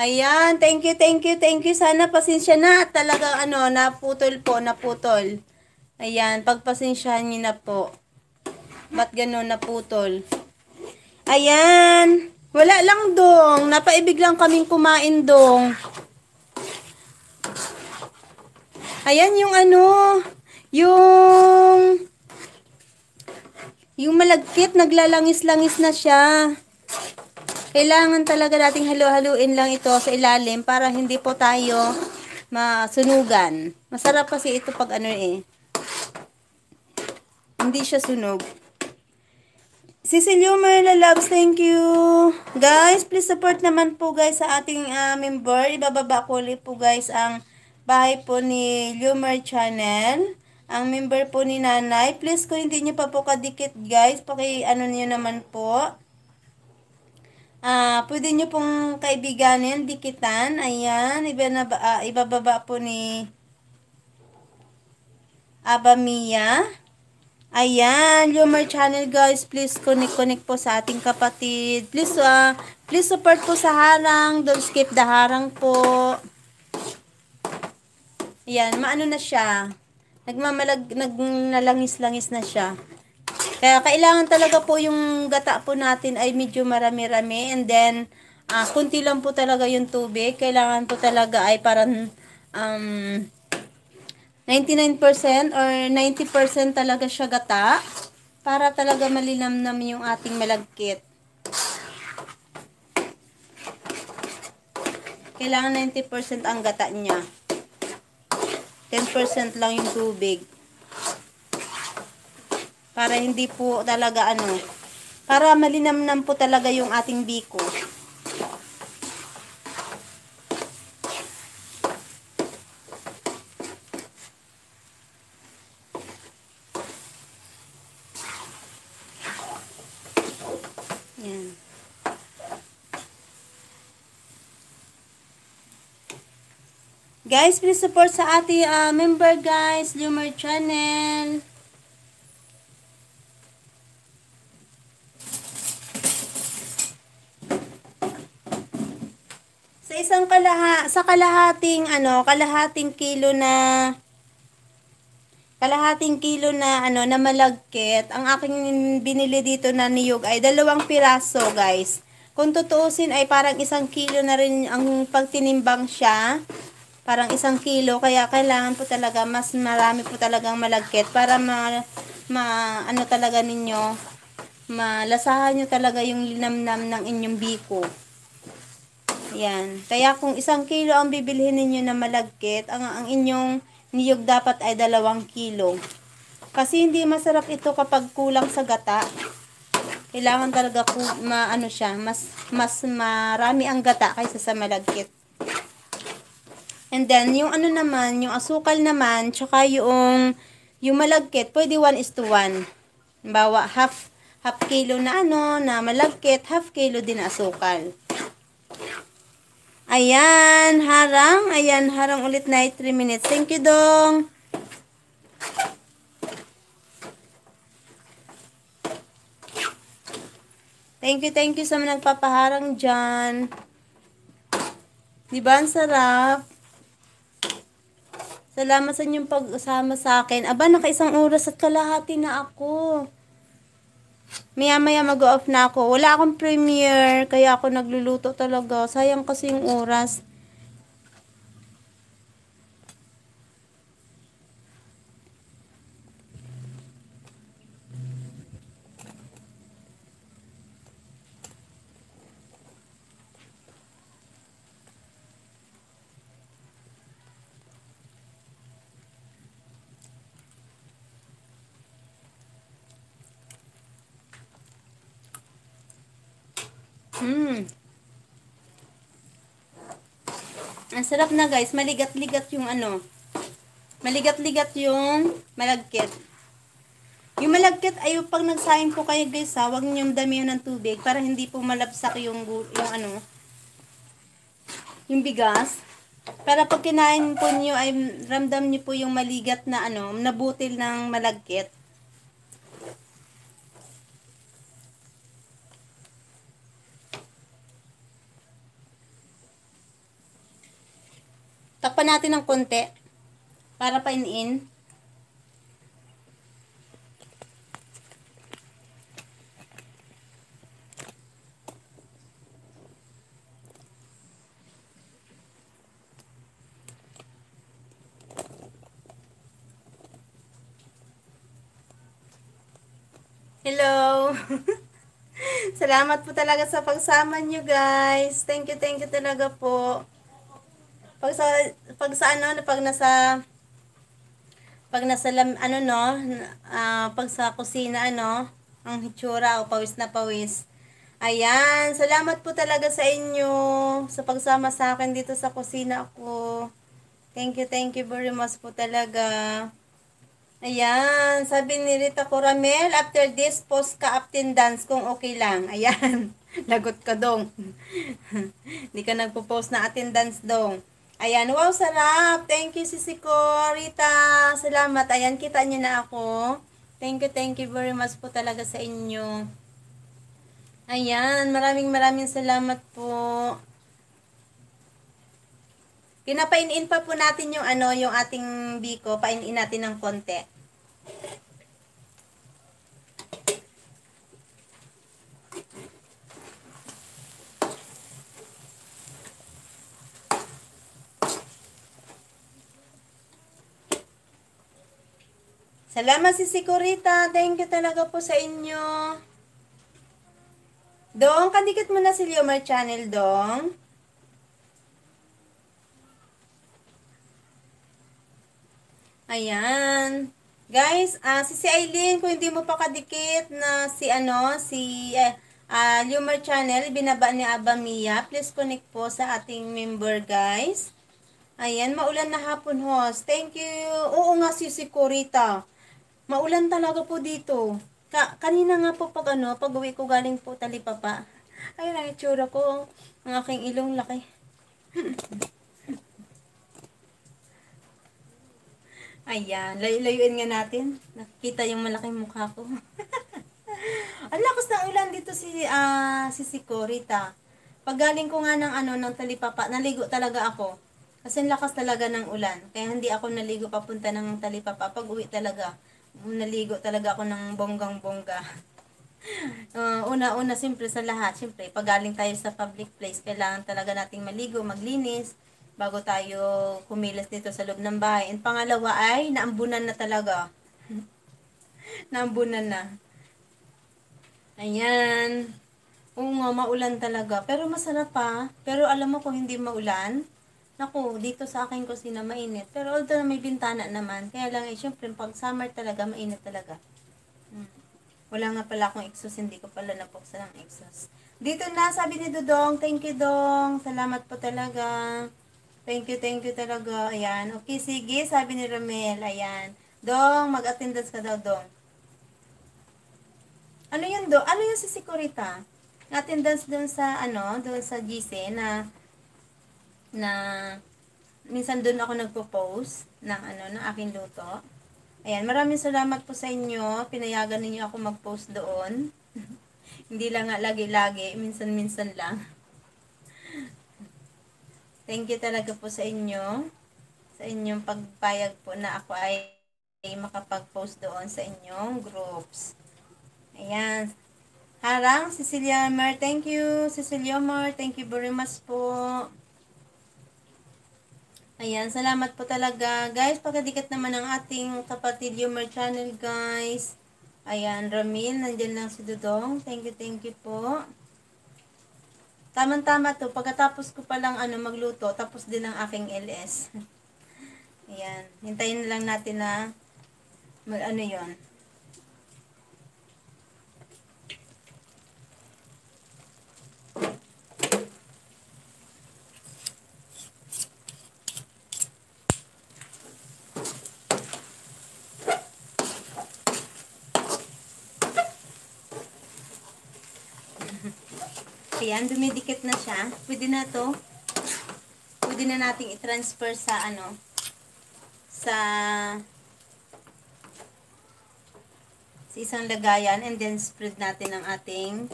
Ayan, thank you, thank you, thank you. Sana pasensya na. Talagang naputol po, naputol. Ayan, pagpasensyahan niyo na po. Ba't gano'n naputol? Ayan, wala lang dong. Napaibig lang kaming kumain dong. Ayan yung yung malagkit, naglalangis-langis na siya. Kailangan talaga nating halu-haluin lang ito sa ilalim para hindi po tayo masunugan. Masarap kasi ito pag Hindi siya sunog. Si Silio Merla Loves, thank you. Guys, please support naman po guys sa ating member. Ibababa ko ulit po guys ang bahay po ni Lumer Channel. Ang member po ni Nanay. Please kung hindi nyo pa po kadikit guys, paki-ano nyo naman po. Pwede nyo pong kaibiganin, dikitan. Ayan, ibababa po ni Abamiya. Ayan, Lumer Channel guys, please connect po sa ating kapatid. Please support po sa harang. Don't skip the harang po. Ayan, maano na siya. Nagnalangis-langis na siya. Kaya kailangan talaga po yung gata po natin ay medyo marami-rami. And then, kunti lang po talaga yung tubig. Kailangan po talaga ay parang 99% or 90% talaga siya gata para talaga malinamnam yung ating malagkit. Kailangan 90% ang gata niya. 10% lang yung tubig. Para hindi po talaga ano, para malinamnam po talaga yung ating biko. Guys, please support sa ating member guys, Lumer Channel. Sa isang kalahating kilo na na malagkit, ang aking binili dito na niyog ay 2 piraso guys. Kung tutuusin ay parang 1 kilo na rin ang pagtinimbang siya. Parang 1 kilo, kaya kailangan po talaga mas marami po talagang malagkit para ano talaga ninyo, malasahan nyo talaga yung linamnam ng inyong biko. Yan. Kaya kung 1 kilo ang bibilhin ninyo na malagkit, ang inyong niyog dapat ay 2 kilo. Kasi hindi masarap ito kapag kulang sa gata. Kailangan talaga mas marami ang gata kaysa sa malagkit. And then, yung ano naman, yung asukal naman, tsaka yung malagkit, pwede 1:1. Bawa, half kilo na ano, na malagkit, half kilo din na asukal. Ayan, harang. Ayan, harang ulit na 3 minutes. Thank you, Dong. Thank you sa mga nagpapaharang dyan. Diba, ang sarap. Salamat sa inyong pag-usama sa akin. Aba, naka 1 oras at kalahati na ako. Maya-maya mag-off na ako. Wala akong premiere, kaya ako nagluluto talaga. Sayang kasi yung oras. Ang sarap na guys, maligat-ligat yung malagkit. Yung malagkit ay pag nagsayang po kayo guys ha, huwag niyong damihan ng tubig para hindi po malabsak yung bigas. Para pag kinain po niyo ay ramdam niyo po yung maligat na na butil ng malagkit. Takpan natin ng konti para painin. Hello! Salamat po talaga sa pagsama nyo guys. Thank you talaga po. Pag nasa kusina ang hitsura o pawis na pawis. Ayan, salamat po talaga sa inyo sa pagsama sa akin dito sa kusina ko. Thank you very much po talaga. Ayan, sabi ni Rita Coramel, after this, post ka attendance kung okay lang. Ayan, lagot ka dong. Hindi ka nagpo-post na attendance dong. Ayan, wow, sarap. Thank you, Sisi ko, Rita. Salamat. Ayan, kita niyo na ako. Thank you very much po talaga sa inyo. Ayan, maraming salamat po. Pinapainin pa po natin yung ano, yung ating biko, painin natin ng konti. Salamat si Sikurita, thank you talaga po sa inyo. Dong, kadikit mo na si Leomar Channel, Dong. Ayan. Guys, si Aileen, kung hindi mo pa kadikit na si ano, si Leomar Channel, binaba ni Aba Mia, please connect po sa ating member, guys. Ayan, maulan na hapon, host. Thank you. Oo nga, si Sikurita. Maulan talaga po dito. Kanina nga po pag ano, pag uwi ko galing po Talipapa. Ayun ang itsura ko. Ang aking ilong laki. Ayan, layuin nga natin. Nakikita yung malaking mukha ko. Ang lakas ng ulan dito si Sikurita. Pag galing ko nga ng ano, ng Talipapa, naligo talaga ako. Kasi lakas talaga ng ulan. Kaya hindi ako naligo papunta ng Talipapa. Pag uwi talaga. Naligo talaga ako ng bonggang-bongga. Una-una, siyempre sa lahat. Siyempre, pag galing tayo sa public place, kailangan talaga nating maligo, maglinis, bago tayo kumilos dito sa loob ng bahay. And pangalawa ay, naambunan na talaga. Naambunan na. Ayan. Oo nga, maulan talaga. Pero masarap pa. Pero alam mo kung hindi maulan, naku, dito sa aking kusina mainit. Pero although may bintana naman, kaya lang siyempre pag summer talaga, mainit talaga. Wala nga pala akong exhaust, hindi ko pala napuksan ang exhaust. Dito na, sabi ni Dudong, thank you Dong, salamat po talaga. Thank you talaga, ayan. Okay, sige, sabi ni Romel, ayan. Dong, mag-attendance ka daw, Dong. Ano yun, Dong? Ano yun si Sikurita? Attendance doon sa, ano, doon sa GC na minsan doon ako nagpo-post ng ano ng aking luto. Ayan, maraming salamat po sa inyo. Pinayagan niyo ako mag-post doon. Hindi lang nga lagi-lagi, minsan-minsan lang. Thank you talaga po sa inyo. Sa inyong pagpayag po na ako ay makapag-post doon sa inyong groups. Ayan. Harang, Cecilia Mar, thank you. Cecilia Mar, thank you very much po. Ayan, salamat po talaga. Guys, pakadikat naman ang ating kapatid Humor Channel, guys. Ayan, Ramil, nandyan lang si Dudong. Thank you po. Tama-tama to. Pagkatapos ko palang ano, magluto, tapos din ang aking LS. Ayan, hintayin na lang natin na mag-ano yun. Ayan, dumidikit na siya. Pwede na to. Pwede na nating i-transfer sa ano, sa isang lagayan and then spread natin ang ating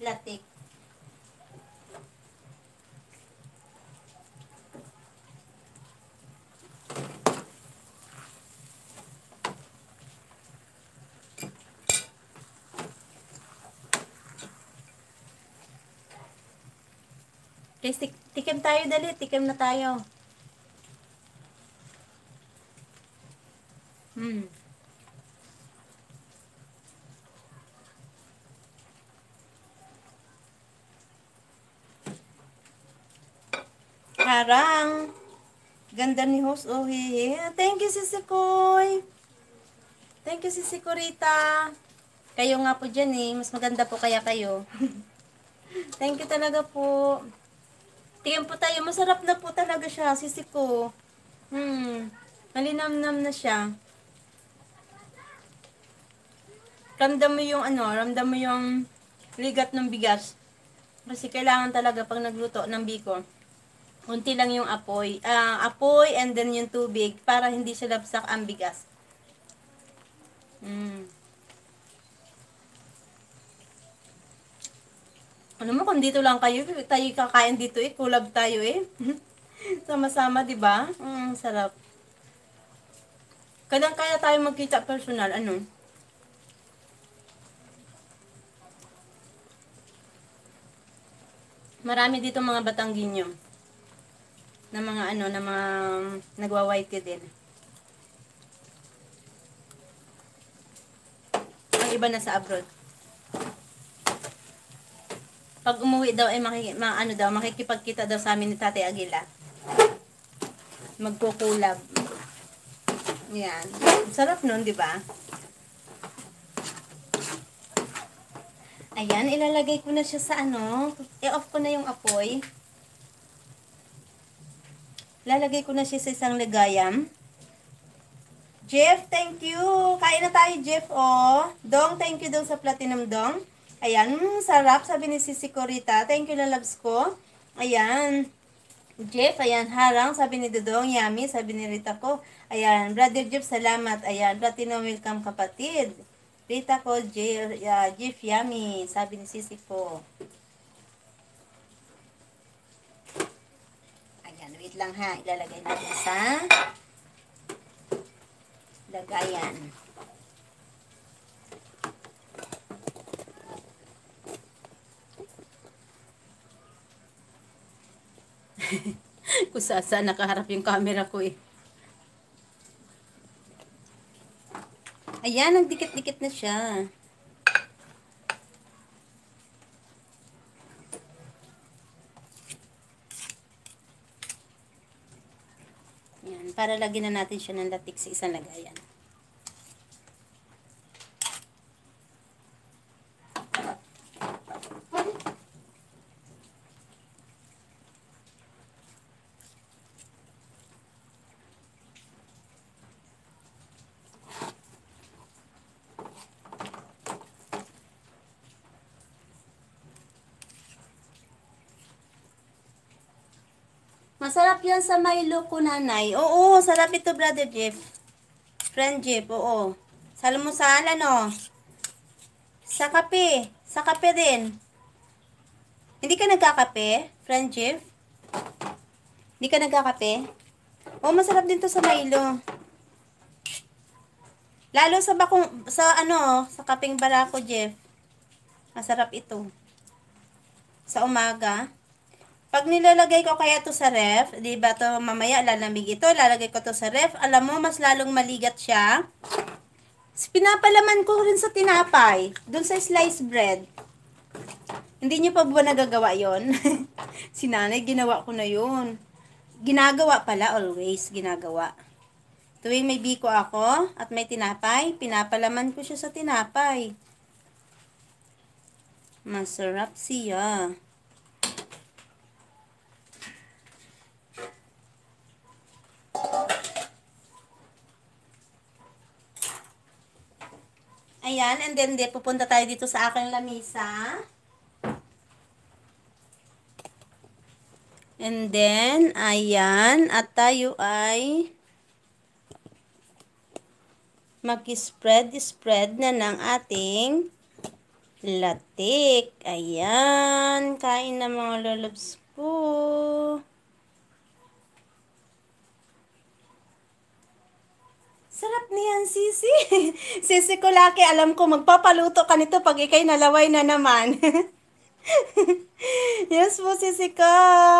latik. Guys, tikim tayo, dali. Tikim na tayo. Harang. Ganda ni Host Ohi. Thank you, Sisikoy. Thank you, Sisikorita. Kayo nga po dyan eh. Mas maganda po kaya kayo. Thank you talaga po. Tingnan po tayo. Masarap na po talaga siya, Sisiko. Malinamnam na siya. Ramdam mo yung ano, ramdam mo yung ligat ng bigas. Kasi kailangan talaga pag nagluto ng biko, unti lang yung apoy. Apoy and then yung tubig para hindi siya labsak ang bigas. Ano mo, kung dito lang kayo, tayo kakain dito eh. Kulab tayo eh. Sama-sama, diba? Sarap. Kailan kaya tayo magkita personal? Ano? Marami dito mga Batangginyo na mga ano, na mga nagwa-white din. Ang iba na sa abroad. Pag umuwi daw ay ano daw, makikipagkita daw sa amin ni Tatay Aguila. Magkukulab. Yan. Sarap nun, di ba? Ayan, ilalagay ko na siya sa ano. I-off ko na yung apoy. Lalagay ko na siya sa isang ligayam. Jeff, thank you. Kain na tayo, Jeff, oh. Dong, thank you dong sa Platinum Dong. Ayan, sarap, sabi ni Sisi Corita. Thank you, lalabs ko. Ayan. Jeff, ayan, harang, sabi ni Dodong. Yummy, sabi ni Rita ko. Ayan, Brother Jeff, salamat. Ayan, Platinum, welcome kapatid. Rita ko, Jeff, yummy, sabi ni Sisi ko. Ayan, wait lang ha. Ilalagay natin sa lagayan. Kung saan nakaharap yung camera ko eh. Ayan, nagdikit-dikit na siya. Ayan, para lagyan na natin siya ng latik sa isang lagayan. Masarap yan sa Milo ko, nanay. Oo, sarap ito, Brother Jeff. Friend Jeff, oo. Sa almusal, ano? Sa kape. Sa kape din. Hindi ka nagkakape, Friend Jeff? Hindi ka nagkakape? Oo, masarap din to sa Milo. Lalo sa bakong, sa ano, sa kapeng barako, Jeff. Masarap ito. Sa umaga. Pag nilalagay ko kaya to sa ref, di ba to mamaya lalamig ito, lalagay ko to sa ref, alam mo, mas lalong maligat siya. Pinapalaman ko rin sa tinapay, dun sa sliced bread. Hindi nyo pa ba nagagawa yun? Si nanay, ginawa ko na yun. Ginagawa pala, always ginagawa. Tuwing may biko ako at may tinapay, pinapalaman ko siya sa tinapay. Masarap siya. Ayan, and then pupunta tayo dito sa aking lamisa. And then, ayan, at tayo ay mag-spread na ng ating latik. Ayan, kain na mga lolobs ko. Sarap niyan, Sisi. Sisi ko, laki, alam ko, magpapaluto ka nito pag ikay nalaway na naman. Yes po, Sisi ko.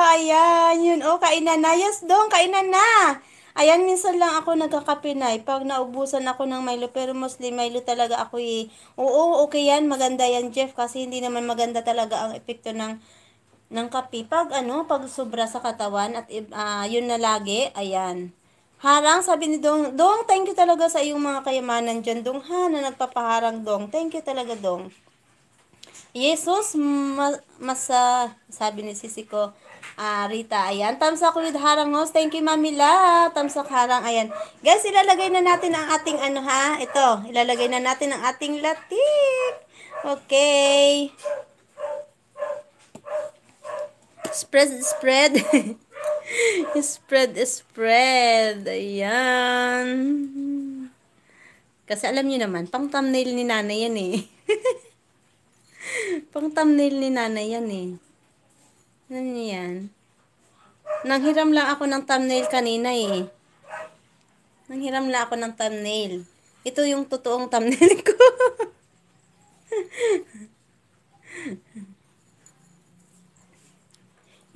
Ayan, yun. O, kainan na. Yes, Dong, kainan na. Ayan, minsan lang ako nagkakapinay. Pag naubusan ako ng Milo, pero mostly Milo talaga ako eh. Oo, okay yan. Maganda yan, Jeff. Kasi hindi naman maganda talaga ang epekto ng ng kape pag ano, pag sobra sa katawan at yun na lagi, ayan. Harang, sabi ni Dong, Dong, thank you talaga sa iyong mga kayamanan dyan, Dong, ha, na nagpapaharang, Dong. Thank you talaga, Dong. Jesus, masa, sabi ni Sisiko, Rita, ayan. Tamsak with harang, host. Thank you, Mami La. Tamsak harang, ayan. Guys, ilalagay na natin ang ating ano, ha, ito. Ilalagay na natin ang ating latik. Okay. Spread. Spread. Ayan. Kasi alam niyo naman, pang thumbnail ni nanay yan eh. Pang thumbnail ni nanay yan eh. Alam niyo yan. Nanghiram lang ako ng thumbnail kanina eh. Nanghiram lang ako ng thumbnail. Ito yung totoong thumbnail ko.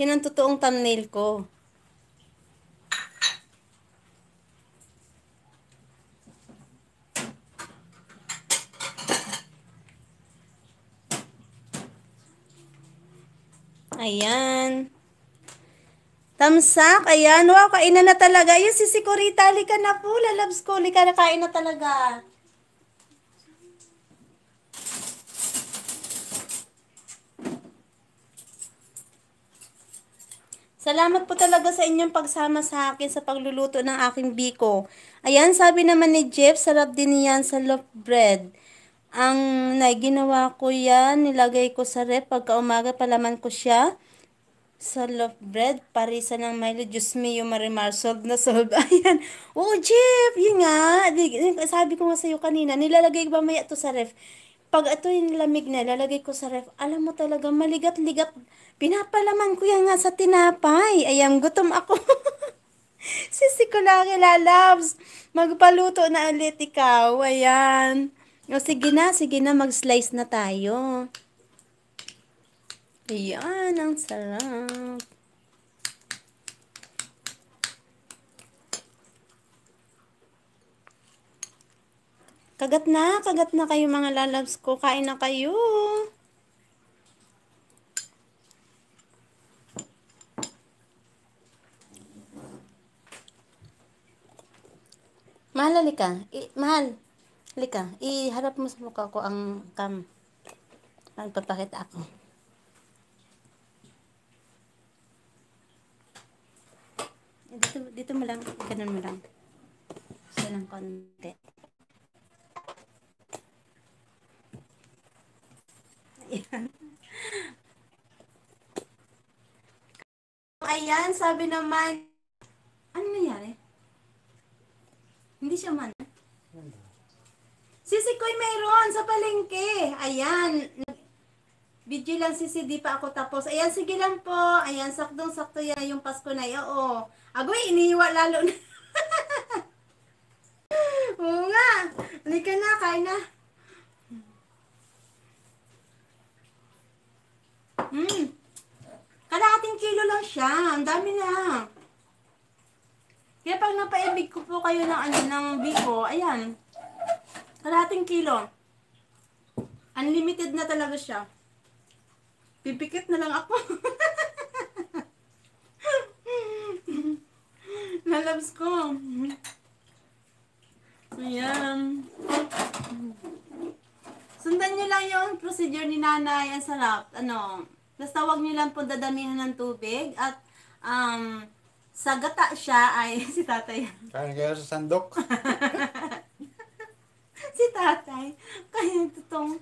Yan ang totoong thumbnail ko. Ayan. Tamsak. Ayan. Wow, kain na talaga. Ayan, si Sikorita. Halika na po. Lalabs ko. Halika na. Kain na talaga. Salamat po talaga sa inyong pagsama sa akin sa pagluluto ng aking biko. Ayan, sabi naman ni Jeff, sarap din yan sa loaf bread. Ang ginawa ko yan, nilagay ko sa ref. Pagka umaga, palaman ko siya. Sa loaf bread, parisa ng Milo. Diyos me, yung marimar. Solve na solve. Ayan. Oh, Jeff! Yun nga. Sabi ko nga sa'yo kanina, nilalagay ba maya ito sa ref? Pag ito yung lamig na, lalagay ko sa ref. Alam mo talaga, maligat-ligat. Pinapalaman ko yan nga sa tinapay. Ayan, gutom ako. Sisi ko lang, ilalabs. Magpaluto na ulit ikaw. Ayan. O, sige na, mag-slice na tayo. Ayan, ang sarap. Kagat na kayo mga lalabs ko. Kain na kayo. Mahal, halika. Mahal. Halika, iharap mo sa mukha ko ang cam. Magpapakita ako. Dito mo lang, ganun mo lang. Sa lang konti. Ayan. Ayan, sabi naman. Ano nangyari? Hindi siya man. Sisikoy mayroon sa palengke. Ayan. Video lang sisi, di pa ako tapos. Ayan, sige lang po. Ayan, saktong-sakto yan yung Pasko na. Oo. Agoy, iniiwa lalo na. Oo nga. Halika na, kain na. Kalahating kilo lang siya. Ang dami na. Kaya pag napaibig ko po kayo ng, ano, ng biko, ayan. Kalahating kilo. Unlimited na talaga siya. Pipikit na lang ako. Nalabs ko. Ayan. Sundan nyo lang yung procedure ni nanay. Ang sarap. Ano, basta huwag nyo lang po dadamihan ng tubig. At, sa gata siya ay si tatay. Kain kayo sa sandok. Si tatay, kaya tutong,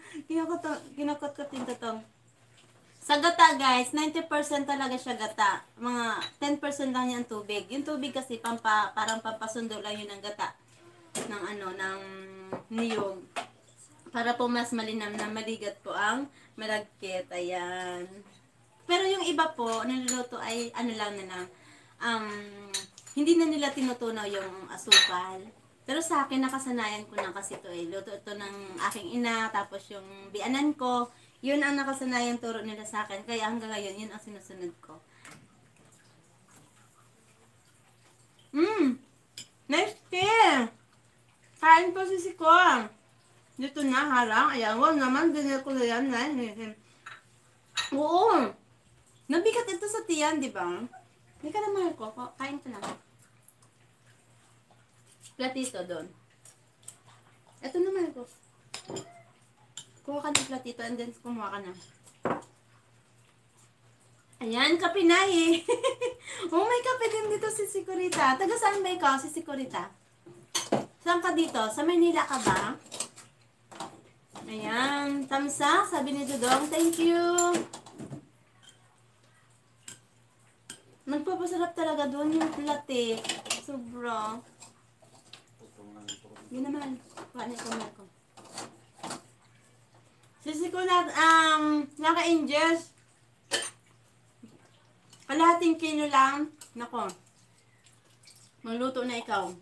kinakot-kot yung tutong. Sa gata guys, 90% talaga siya gata. Mga 10% lang niya ang tubig. Yung tubig kasi parang pampasundo lang yun ang gata. Ng ano, ng niyog. Para po mas malinam na maligat po ang malagkit. Ayan. Pero yung iba po, niluluto ay ano lang na lang. Hindi na nila tinutunaw yung asukal. Pero sa akin, nakasanayan ko na kasi ito eh. Luto ito ng aking ina, tapos yung bianan ko. Yun ang nakasanayan turo nila sa akin. Kaya hanggang ngayon, yun ang sinusunod ko. Nice tea! Kain po si Siko. Dito na, harang. Ayan, wow naman, dinil ko na yan. Oo! Nabigat ito sa tiyan, di ba? Hindi ka na mahal ko. Kain ko lang. Platito doon. Ito na mahal ko. Kuha ka ng platito and then kumuha ka na. Ayan, kape na eh. Oh, may kape din dito si Sekurita. Taga saan ba ikaw, si Sekurita? Saan ka dito? Sa Manila ka ba? Ayan, tamsa, sabi ni Dudong. Thank you. Nagpapasarap talaga doon yung latik. Sobra. Yun naman. Paano ko na ako? Sisi ko na, naka-ingest. Kalahating kilo lang. Nako. Magluto na ikaw.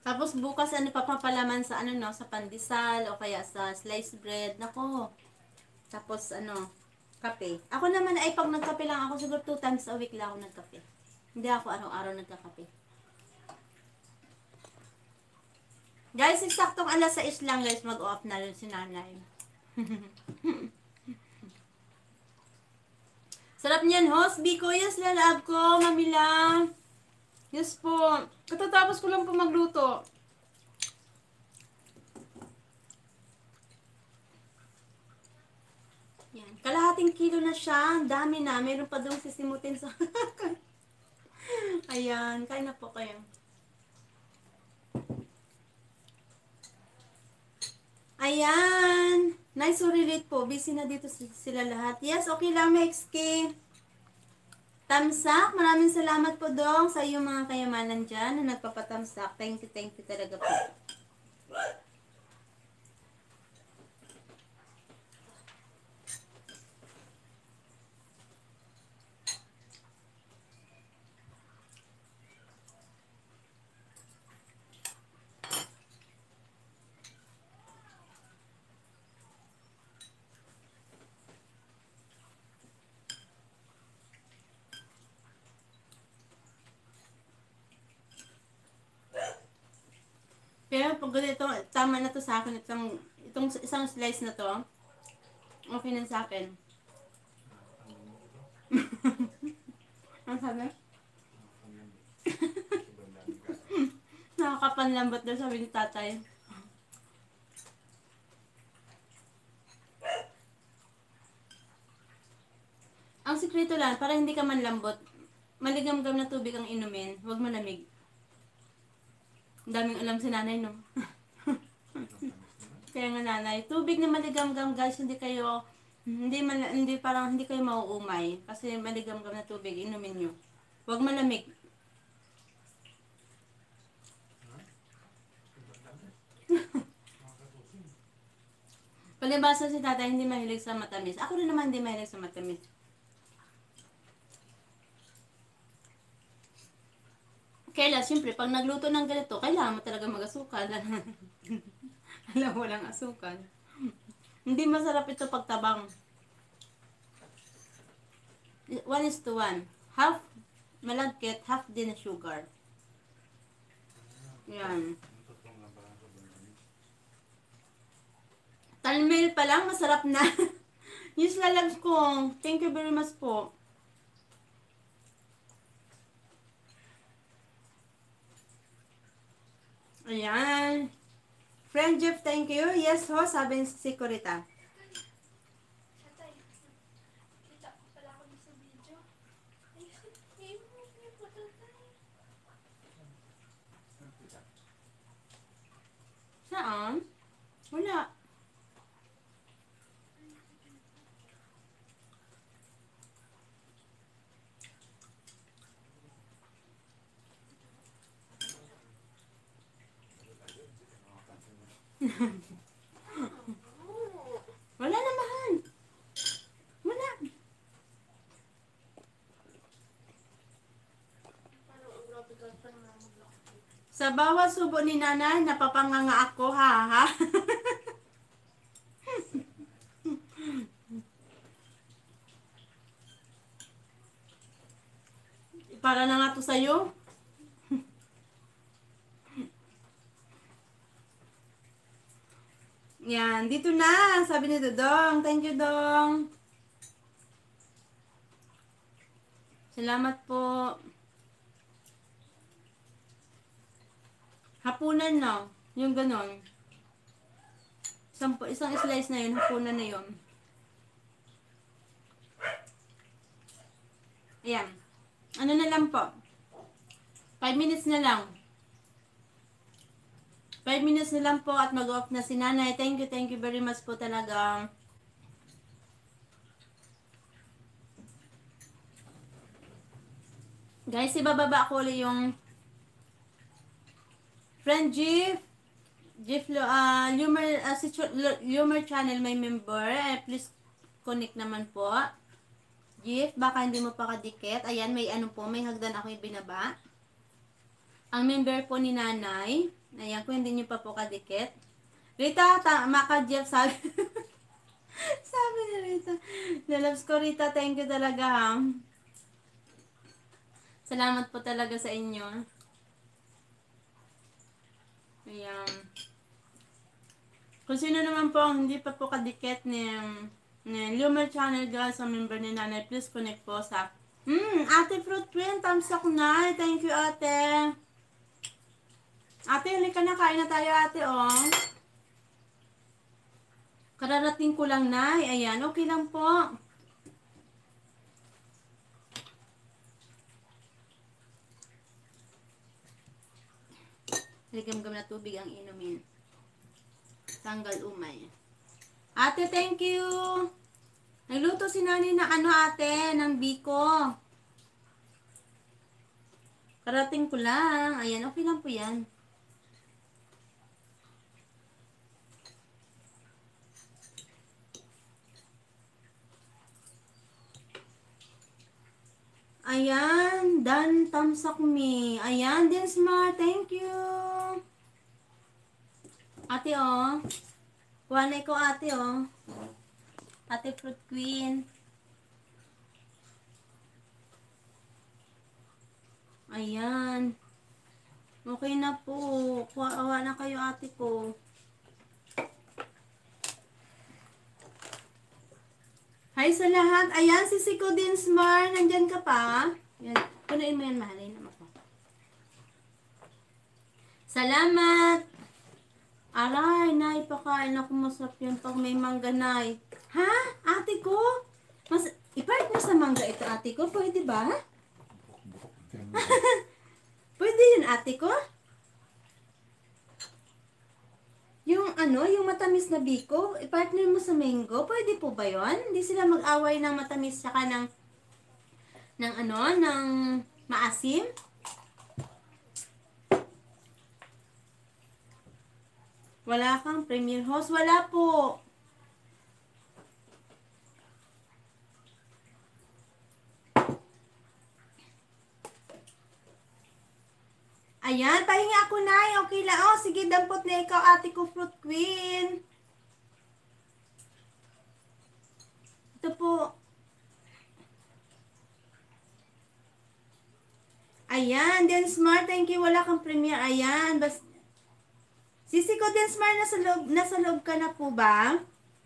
Tapos bukas ano papapalaman sa ano no, sa pandesal o kaya sa sliced bread. Nako. Tapos, ano, kape. Ako naman ay pag nagkape lang ako, siguro 2 times a week lang ako nagkape. Hindi ako araw-araw nagkakape. Guys, eksaktong alas 6 lang guys, mag-off na rin si nanay. Sarap niyan, host. Biko, yes, lalab ko. Mamila. Yes po. Katatapos ko lang po magluto. Yan. Kalahating kilo na siya. Ang dami na. Meron pa doon sisimutin sa... Ayan. Kain na po kayo. Ayan. Nice to relate po. Busy na dito sila lahat. Yes, okay lang. Max K. Tamsak. Maraming salamat po, Dong, sa iyong mga kayamanan dyan na nagpapatamsak. Thank you talaga po. Pero pag ganito, tama na to sa akin. Itong isang slice na to, okay na sa akin. Ano sabi? Nakakapanlambat daw sabi ni tatay. Ang sikreto lang, para hindi ka manlambot, maligam-gam na tubig ang inumin, huwag malamig. Ang daming alam si nanay, no? Kaya nga nanay, tubig na maligam-gam guys, hindi kayo mauumay. Kasi maligam-gam na tubig, inumin nyo. Huwag malamig. Palibasa si tatay, hindi mahilig sa matamis. Ako rin naman hindi mahilig sa matamis. Kailan, siyempre, pag nagluto ng ganito, kailangan mo talaga mag-asukal. Alam, walang asukal. Hindi masarap ito pagtabang. 1:1. Half malagkit, half din sugar. Yan. Talmel pa lang, masarap na. Yes, lalabs ko. Thank you very much po. Ayan. Friend Jeff, thank you. Yes ho, sabi si Sekurita. Saan? Wala. Wala na mahal. Wala. Sa bawat subo ni nanay, napapanganga ako, ha? Para na nga to sa'yo. Yan. Dito na, sabi ni Dodong. Thank you, Dong. Salamat po. Hapunan na. Yung ganon. Isang slice na yun. Hapunan na yun. Ayan. Ano na lang po. 5 minutes na lang. 5 minutes na lang po at mag-off na si Nanay. Thank you very much po talaga. Guys, ibababa ko ulit yung friend Jeff Lumer channel may member. Please connect naman po. Jeff, baka hindi mo pa kadikit. Ayan, may ano po, may hagdan ako ibinaba. Ang member po ni Nanay. Ayan, kung hindi nyo pa po kadikit. Rita, tama ka, Jeff, sabi. Sabi na Rita. Nalabs ko, Rita. Thank you talaga, ha. Salamat po talaga sa inyo. Ayan. Kung sino naman po, hindi pa po kadikit ni Lumer Channel, guys, sa member ni Nanay, please connect po sa... Ate Fruit Twin, thumbs up na. Thank you, ate. Ate, halika na. Kain na tayo, ate, oh. Kararating ko lang, Nay. Ayan, okay lang po. Ligam-gam na tubig ang inumin. Tanggal umay. Ate, thank you. Nagluto si Nanay na ano, ate, ng Biko. Karating ko lang. Ayan, okay lang po yan. Ayan, Dan Tamsak Me. Ayan, Din Smart. Thank you. Ate, oh. Wanay ko, ate, oh. Ate Fruit Queen. Ayan. Okay na po. Kuha na kayo, ate ko. Hi sa lahat. Ayan, sisi ko din, Smart. Nandyan ka pa. Ayan. Punain mo yan, mahalin naman ako. Salamat. Aray, Nay, pakain ako. Masarap yan pag may mangga, Nay. Ha? Ate ko? Ipart na sa mangga ito, ate ko. Pwede ba? Pwede yun, ate ko? Yung ano, yung matamis na Biko, i-partner mo sa mango, pwede po ba yun? Hindi sila mag-away ng matamis saka ng ano, ng maasim? Wala kang premier host? Wala po. Ayan, pahinga ako, Nay. Okay lang. Oh, sige, dampot na ikaw, ate ko, Fruit Queen. Ito po. Ayan, Din Smart. Thank you. Wala kang premiere. Ayan. Sisi ko, Din Smart. Nasa loob ka na po ba?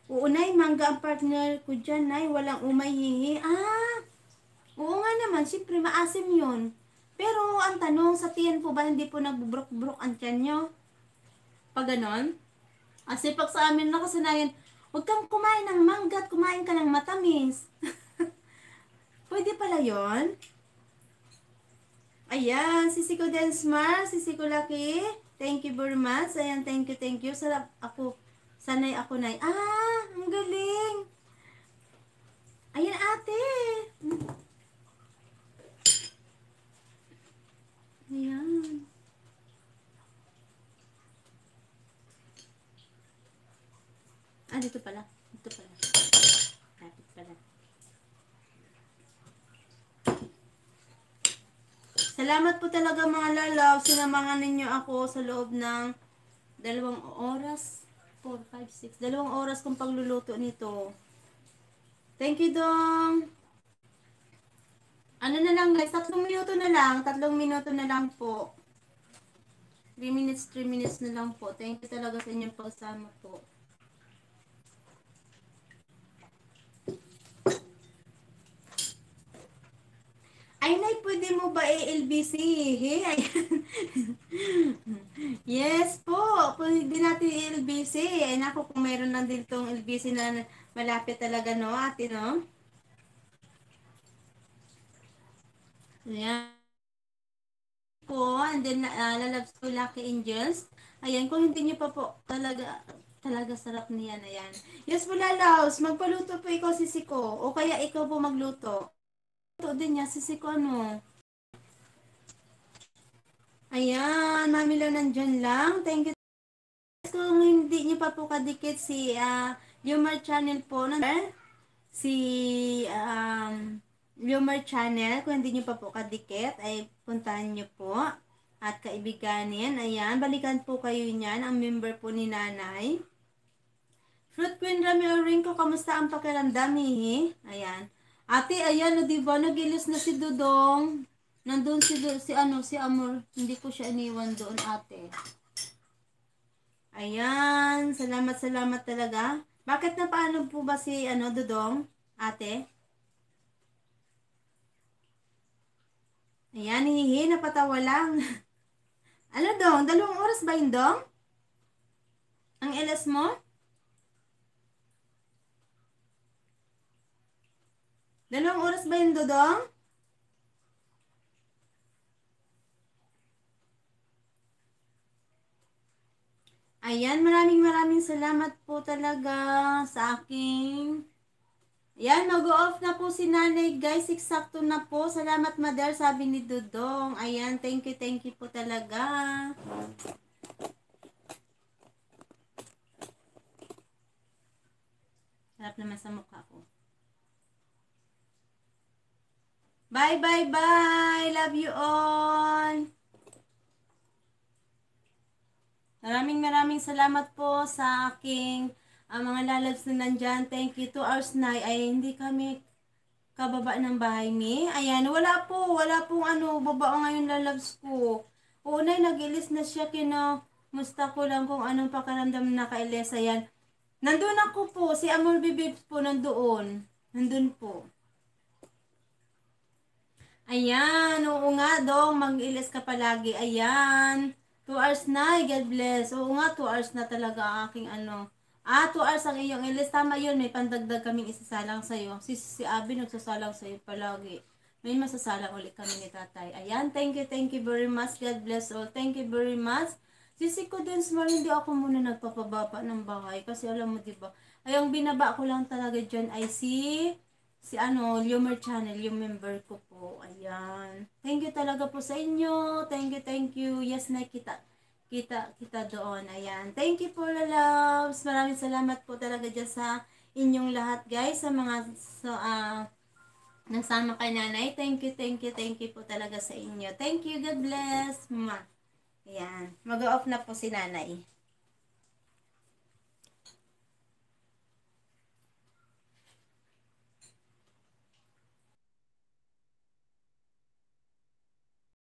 Oo, Nay. Mangga ang partner ko dyan, Nay. Walang umahihi. Ah, oo nga naman. Siyempre, maasim yun. Pero, ang tanong, sa tiyan po ba, hindi po nagbubrok-brok ang tiyan nyo? Pag ganon? Kasi pag sa amin nakasanayan, huwag kang kumain ng manggat, kumain ka ng matamis. Pwede pala yon. Ayan, sisi ko din, Smart, sisi ko Lucky. Thank you very much. Ayan, thank you. Sarap ako. Sanay ako, Nay. Ah, ang galing. Ayan, ate. Ayan. Ah, dito pala. Dito pala. Kapit pala. Salamat po talaga mga lalaw. Sinamahan ninyo ako sa loob ng 2 oras. 4, 5, 6. 2 oras kong pagluluto nito. Thank you, Dong. Ano na lang, guys? 3 minuto na lang. 3 minuto na lang po. 3 minutes na lang po. Thank you talaga sa inyong pagsama po. po ba i-LBC-hin? Yes po, pwede natin i-LBC. Ay naku, kung meron lang din itong LBC na malapit talaga, no, ate, no? Ayan po, and then lalabs ko Lucky Angels. Ayan, kung hindi nyo pa po talaga sarap niyan, ayan. Yes po, Lalaos, magpaluto po ikaw, sisiko. O kaya ikaw po magluto. Ito din niya, sisiko, no? Ayan, Mami Lau, nandyan lang. Thank you. Kung hindi nyo pa po kadikit si Yumar Channel po, si Yumar Channel, kung hindi nyo pa po kadikit, ay puntahan nyo po at kaibiganin. Ayan, balikan po kayo niyan, ang member po ni Nanay. Fruit Queen Ramiro Rinco, kamusta ang pakiramdam, hihi? Ayan. Ate, ayan, o diba, nagilis na si Dudong. Nandun si Amor. Hindi ko siya iniwan doon, ate. Ayan. Salamat, salamat talaga. Bakit na paano po ba si, Dudong, ate? Ayan, hihi, napatawa lang. Ano, Dong? 2 oras ba yun, Dong? Ang LS mo? 2 oras ba yun, Dudong? Ayan, maraming salamat po talaga sa aking. Ayan, mag-off na po si Nanay, guys. Eksakto na po. Salamat, Mother, sabi ni Dudong. Ayan, thank you po talaga. Harap naman sa mukha ko. Bye. Love you all. Maraming salamat po sa aking mga lalabs na nandyan. Thank you. 2 hours na ay hindi kami kababa ng bahay ni. Ayan, wala pong babao ngayon lalabs ko. Unay, nag-ilis na siya, musta ko lang kung anong pakaramdam na ka-ilis. Ayan, nandun ako po, si Amor Bibibs po nandun po. Ayan, oo nga, Dong, mag-ilis ka palagi. Ayan, 2 hours na, God bless. Oo nga, 2 hours na talaga ang aking 2 hours ang iyong ilis. Tama yun, may pandagdag kaming isasalang sa'yo. Si Abby nagsasalang sa'yo palagi. May masasalang ulit kami ni tatay. Ayan, thank you very much. God bless all. Thank you very much. Sisi ko din, small, hindi ako muna nagpapababa ng bahay. Kasi alam mo, diba? Ay, ang binaba ko lang talaga dyan ay si Yumar Channel, yung member ko po. Ayan. Thank you talaga po sa inyo. Thank you. Yes, nakita doon. Ayan. Thank you po, lalabs. Maraming salamat po talaga dyan sa inyong lahat, guys. Sa mga nagsama kay Nanay. Thank you po talaga sa inyo. Thank you. God bless. Ayan. Mag-off na po si Nanay.